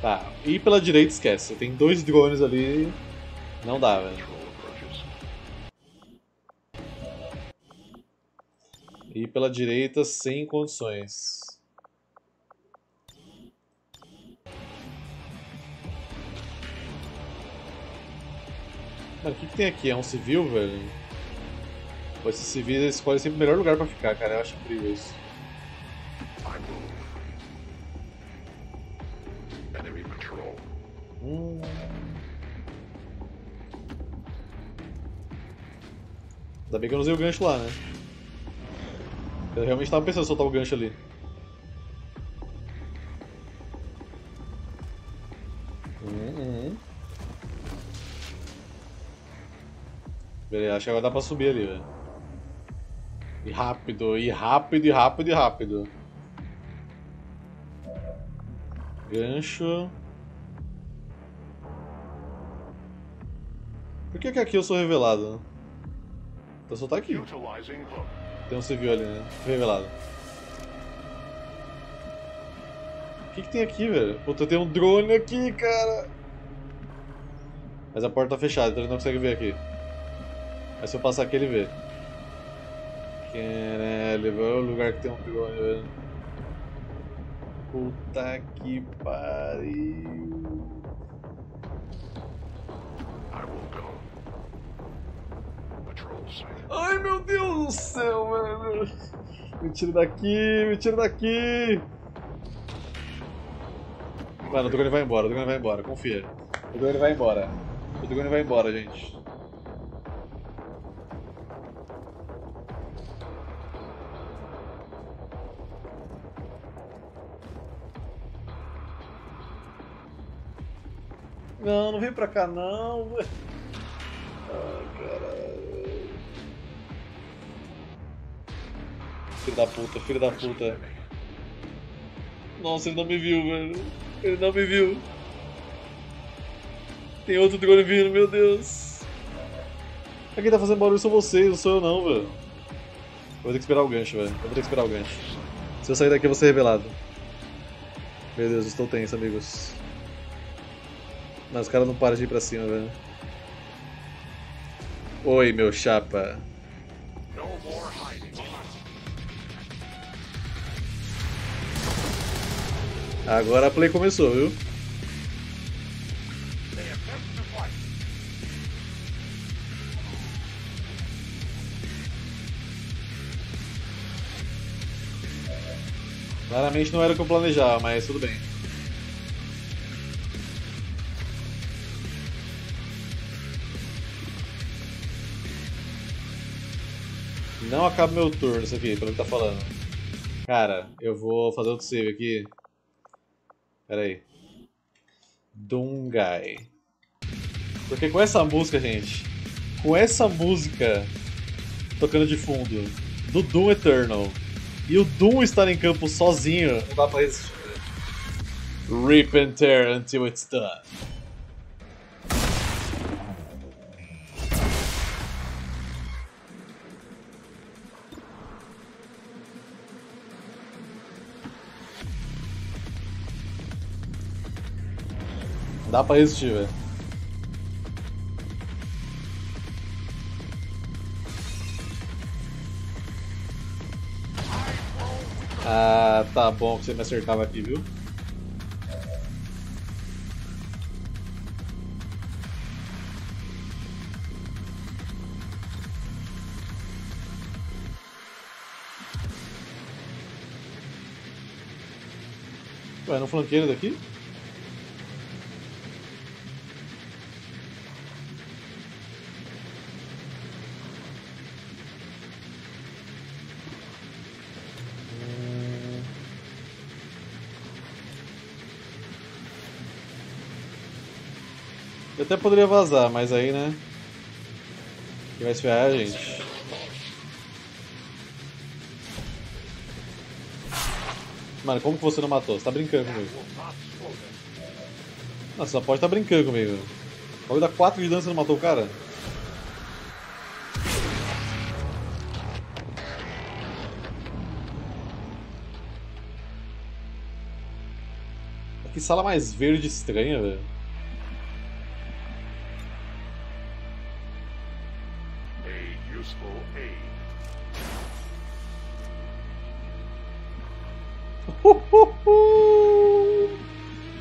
Tá, ir pela direita esquece, tem dois drones ali, não dá, velho. Ir pela direita sem condições. Mano, o que, que tem aqui? É um civil, velho? Pô, esses civis escolhem sempre o melhor lugar pra ficar, cara, eu acho incrível isso. Hum. Ainda bem que eu não usei o gancho lá, né? Eu realmente tava pensando em soltar o gancho ali. Hum, hum. Beleza, acho que agora dá pra subir ali, velho. E rápido, e rápido, e rápido, e rápido. Gancho. Por que que aqui eu sou revelado? Então só tá aqui. Tem um civil ali, né? Revelado. O que que tem aqui, velho? Puta, tem um drone aqui, cara! Mas a porta tá fechada, então ele não consegue ver aqui. Mas se eu passar aqui, ele vê. Caralho, velho, é o lugar que tem um drone, velho. Puta que pariu. Ai, meu Deus do céu, velho. Me tira daqui, me tira daqui. Mano, o Tugone vai embora, o Tugone vai embora, confia. O Tugone vai embora. O Tugone vai embora, gente. Não, não vem pra cá, não. Ai, caralho. Filho da puta, filho da puta. Nossa, ele não me viu, velho. Ele não me viu. Tem outro drone vindo, meu Deus. Quem tá fazendo barulho são vocês, não sou eu não, velho. Vou ter que esperar o gancho, velho. Eu vou ter que esperar o gancho. Se eu sair daqui eu vou ser revelado. Meu Deus, estou tenso, amigos. Mas os caras não param de ir pra cima, velho. Oi, meu chapa. Agora a play começou, viu? Claramente não era o que eu planejava, mas tudo bem. Não acaba meu turno isso aqui, pelo que tá falando. Cara, eu vou fazer outro save aqui. Pera aí. Doom Guy. Porque com essa música, gente, com essa música tocando de fundo do Doom Eternal e o Doom estar em campo sozinho, não dá pra resistir. Rip and tear until it's done. Dá pra resistir, velho. Ah, tá bom que você me acertava aqui, viu? Vai no flanqueiro daqui. Eu até poderia vazar, mas aí, né? Quem vai esfriar é a gente. Mano, como que você não matou? Você tá brincando comigo. Nossa, só pode tá brincando comigo. Pode dar quatro de dano e você não matou o cara? Que sala mais verde estranha, velho.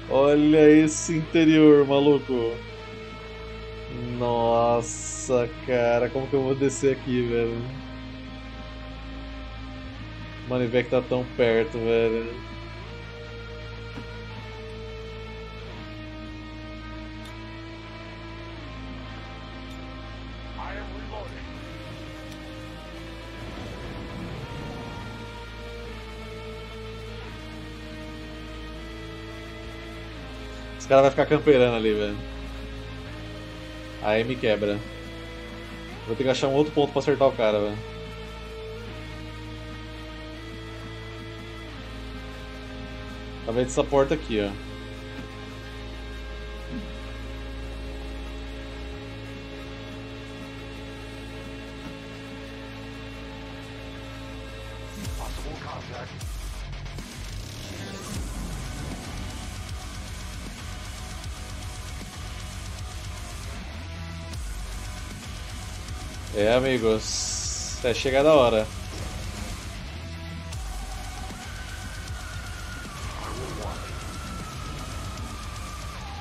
Olha esse interior, maluco. Nossa, cara, como que eu vou descer aqui, velho? Mano, o E V A C tá tão perto, velho. Esse cara vai ficar camperando ali, velho. Aí me quebra. Vou ter que achar um outro ponto pra acertar o cara, velho. Talvez essa porta aqui, ó. É, amigos, é chegada a hora.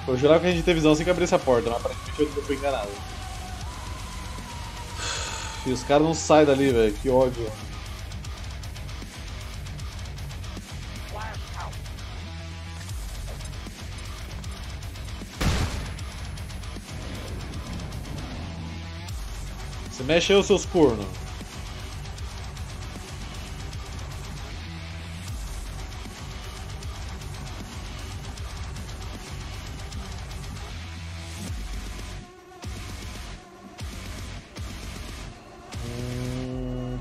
Eu jurava que a gente teve visão sem que abrir essa porta, mas aparentemente eu fui enganado. E os caras não saem dali, velho, que ódio. Mexe aí os seus cornos. Hum...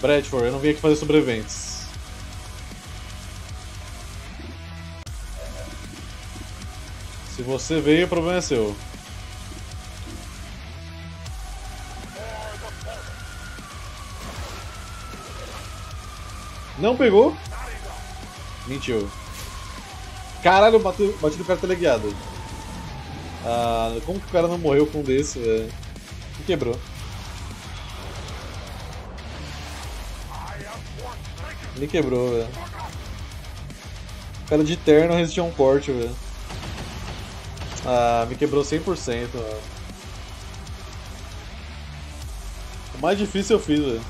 Bradford, eu não vim aqui fazer sobreviventes. Se você veio, o problema é seu. Não pegou? Mentiu. Caralho, bati, bati do cara teleguiado. Ah, como que o cara não morreu com um desse, velho? E quebrou. Ele quebrou, velho. O cara de terno resistiu a um corte, velho. Ah, me quebrou cem por cento, velho. O mais difícil eu fiz, velho.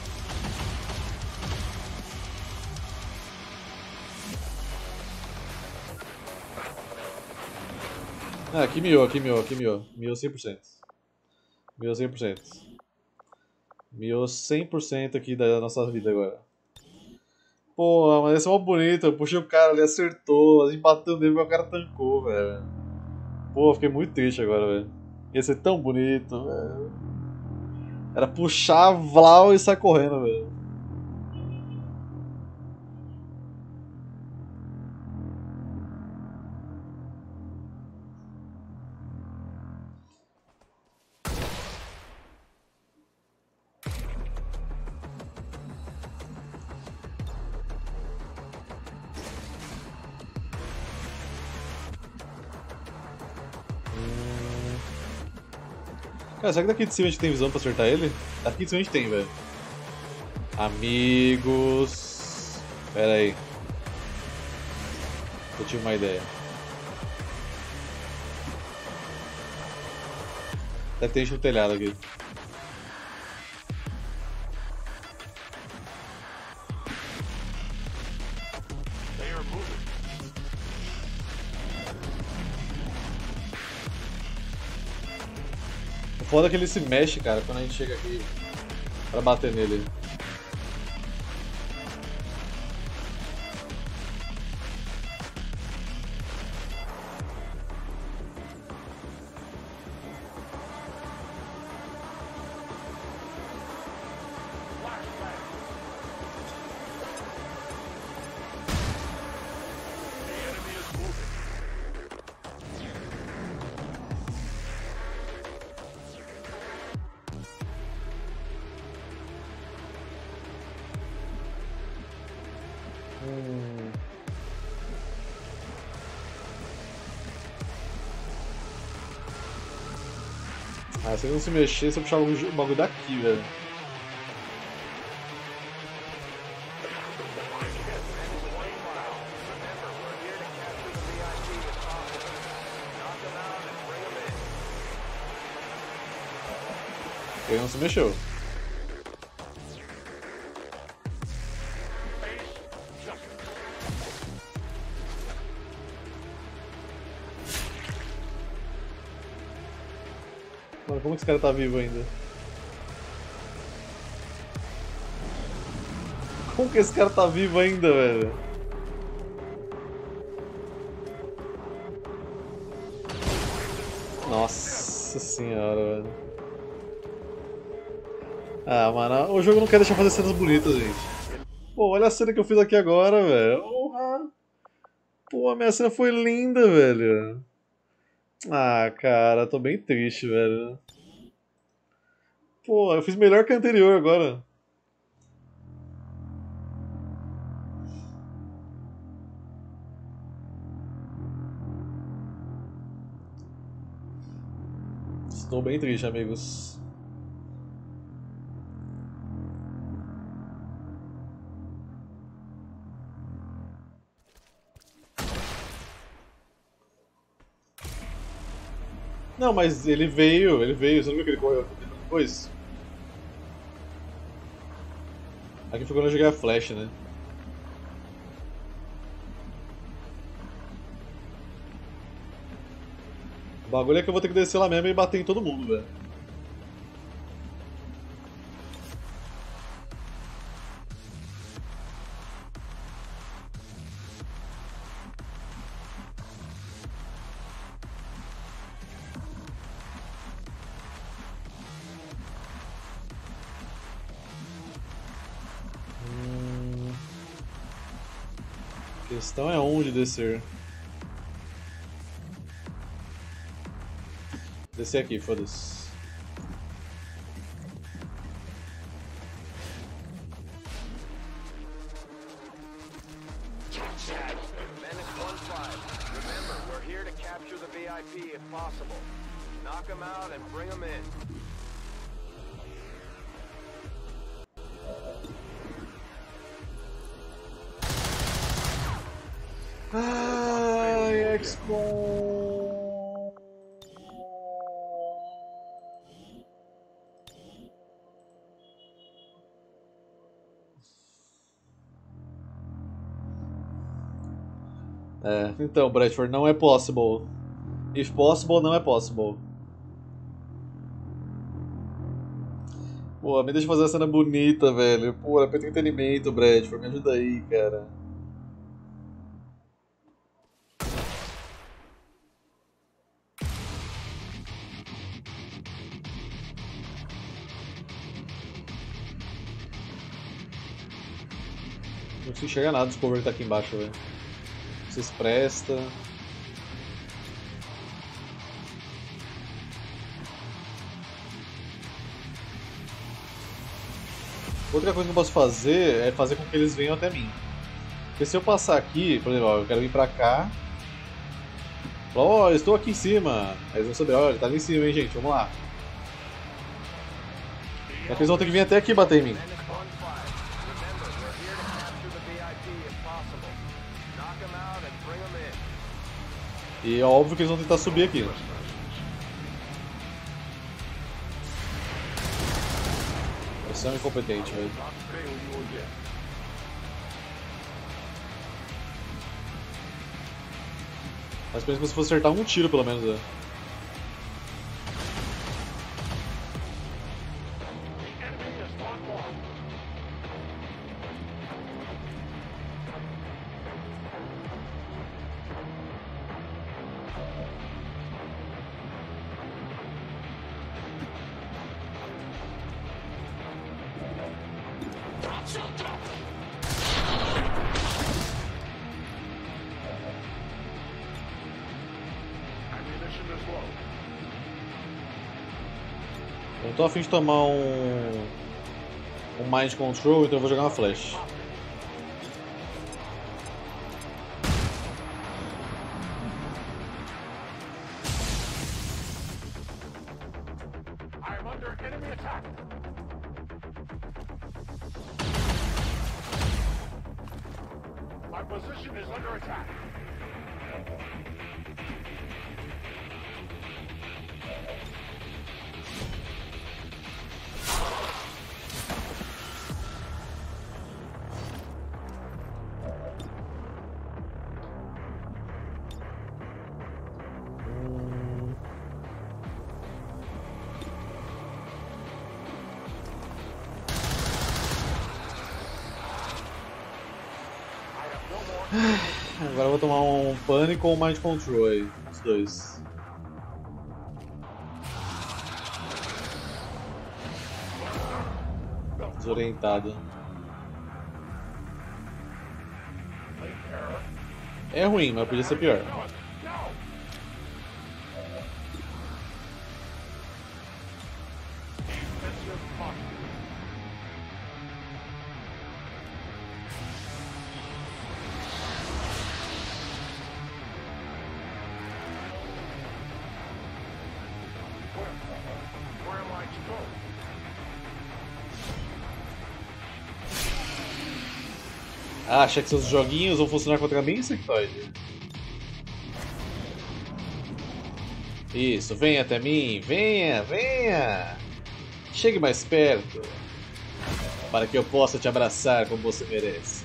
Ah, aqui miou, aqui miou, aqui miou. Miou cem por cento. Miou cem por cento. Miou cem por cento aqui da nossa vida agora. Pô, mas essa é uma bonita, eu puxei o cara ali, acertou, a gente bateu nele, mas o cara tancou, velho. Pô, fiquei muito triste agora, velho. Ia ser tão bonito, velho. Era puxar, vlau e sair correndo, velho. Cara, será que daqui de cima a gente tem visão pra acertar ele? Daqui de cima a gente tem, velho. Amigos... Pera aí. Eu tive uma ideia. Deve ter gente no telhado aqui. O foda é que ele se mexe, cara, quando a gente chega aqui pra bater nele. Ah, se ele não se mexer, se eu puxar o bagulho daqui, velho. Ele não se mexeu. Como que esse cara tá vivo ainda? Como que esse cara tá vivo ainda, velho? Nossa senhora, velho. Ah, mano, o jogo não quer deixar fazer cenas bonitas, gente. Pô, olha a cena que eu fiz aqui agora, velho. Pô, a minha cena foi linda, velho. Ah, cara, tô bem triste, velho. Pô, eu fiz melhor que a anterior agora. Estou bem triste, amigos. Não, mas ele veio, ele veio. Você não viu que ele correu depois? Aqui foi quando eu joguei a flash, né? O bagulho é que eu vou ter que descer lá mesmo e bater em todo mundo, velho. A questão é onde descer. Descer aqui, foda-se. É, então, Bradford, não é possible. If possible, não é possible. Pô, me deixa fazer a cena bonita, velho. Pô, é pra entretenimento, Bradford, me ajuda aí, cara. Não consigo enxergar nada, o Discovery tá aqui embaixo, velho. Vocês prestam. Outra coisa que eu posso fazer é fazer com que eles venham até mim. Porque se eu passar aqui, por exemplo, ó, eu quero vir pra cá. Ó, oh, eu estou aqui em cima. Aí eles vão saber, olha, ele tá ali em cima, hein, gente, vamos lá. Só que eles vão ter que vir até aqui bater em mim. E é óbvio que eles vão tentar subir aqui. Eles são incompetentes, velho. Mas penso que se fosse acertar um tiro, pelo menos, é. Eu tô a fim de tomar um, um mind control, então eu vou jogar uma flash. Agora eu vou tomar um pânico ou um mind control aí, os dois. Desorientado. É ruim, mas podia ser pior. Acha que seus joguinhos vão funcionar contra mim, sectoide? Isso, venha até mim, venha, venha! Chegue mais perto, para que eu possa te abraçar como você merece.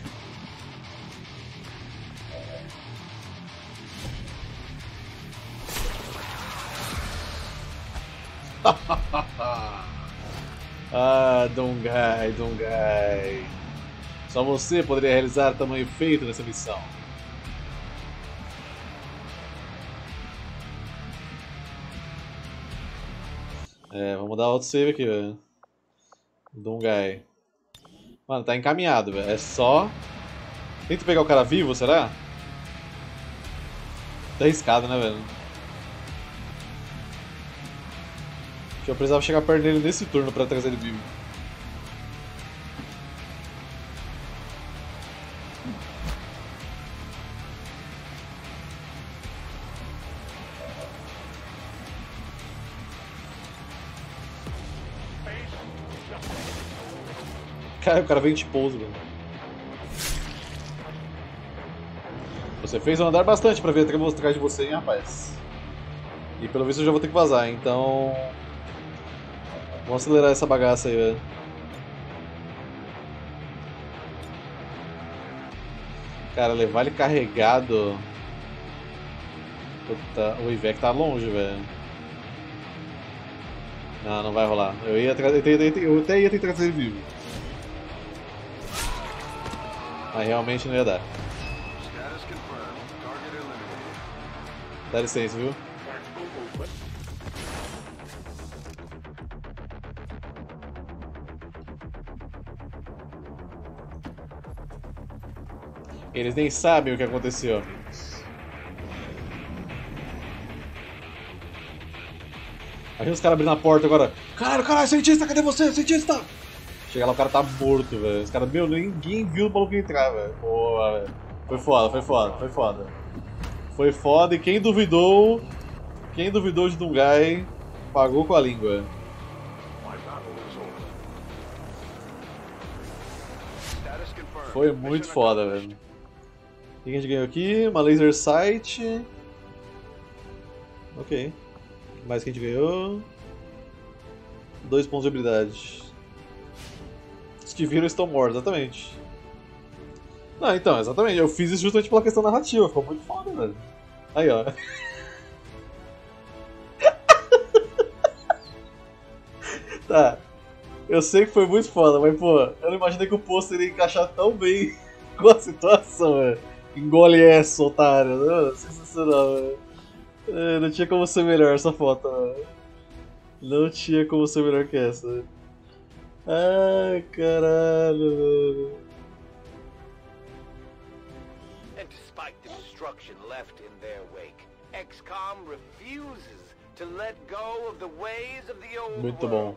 Ah, Doom Guy, Doom Guy. Só você poderia realizar tamanho feito nessa missão. É, vamos dar auto save aqui, velho. Doom Guy. Mano, tá encaminhado, velho. É só... Tenta pegar o cara vivo, será? Tá arriscado, né, velho? Porque eu precisava chegar perto dele nesse turno pra trazer ele vivo. Cara, o cara vem de pouso, velho. Você fez eu andar bastante pra vir atrás de você, hein, rapaz. E pelo visto eu já vou ter que vazar, então... Vamos acelerar essa bagaça aí, velho. Cara, levar ele carregado... Puta, o EVAC tá longe, velho. Não, não vai rolar. Eu, ia tra... eu, até, eu, até, eu até ia tentar trazer ele vivo. Mas realmente não ia dar. Dá licença, viu? Eles nem sabem o que aconteceu, amigos. Imagina os caras abrindo a porta agora. Caralho, caralho, cientista, cadê você, cientista? Chega lá, o cara tá morto, velho. Os caras, meu, ninguém viu o maluco entrar, velho. Boa, velho. Foi foda, foi foda, foi foda. Foi foda e quem duvidou... Quem duvidou de Doom Guy pagou com a língua. Foi muito foda, velho. O que a gente ganhou aqui? Uma laser sight. Ok. O que mais que a gente ganhou? Dois pontos de habilidade. Os que viram estão mortos, exatamente. Não, então, exatamente. Eu fiz isso justamente pela questão narrativa. Ficou muito foda, velho. Aí, ó. Tá. Eu sei que foi muito foda, mas, pô, eu não imaginei que o posto iria encaixar tão bem com a situação, velho. Engole essa, otário. Não, sensacional, velho. É, não tinha como ser melhor essa foto, velho. Não tinha como ser melhor que essa, velho. Ai, caralho, velho. And despite the destruction left in their wake, X COM refuses to let go of the ways of the old muito bom.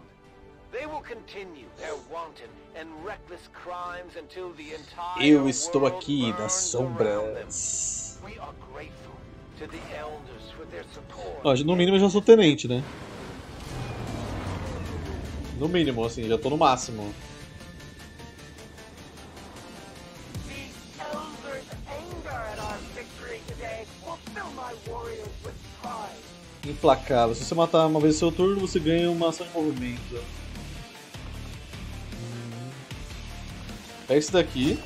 Eu estou aqui nas sombras. Ó, no mínimo eu já sou tenente, né? No mínimo, assim, já tô no máximo. Implacável. Se você matar uma vez seu turno, você ganha uma ação de movimento. Pega esse daqui.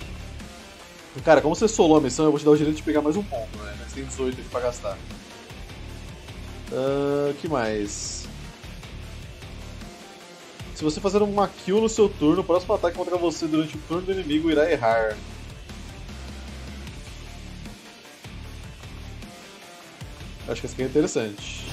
Cara, como você solou a missão, eu vou te dar o direito de pegar mais um ponto, né? Mas tem dezoito aqui pra gastar. O uh, que mais? Se você fazer uma kill no seu turno, o próximo ataque contra você durante o turno do inimigo irá errar. Acho que esse aqui é interessante.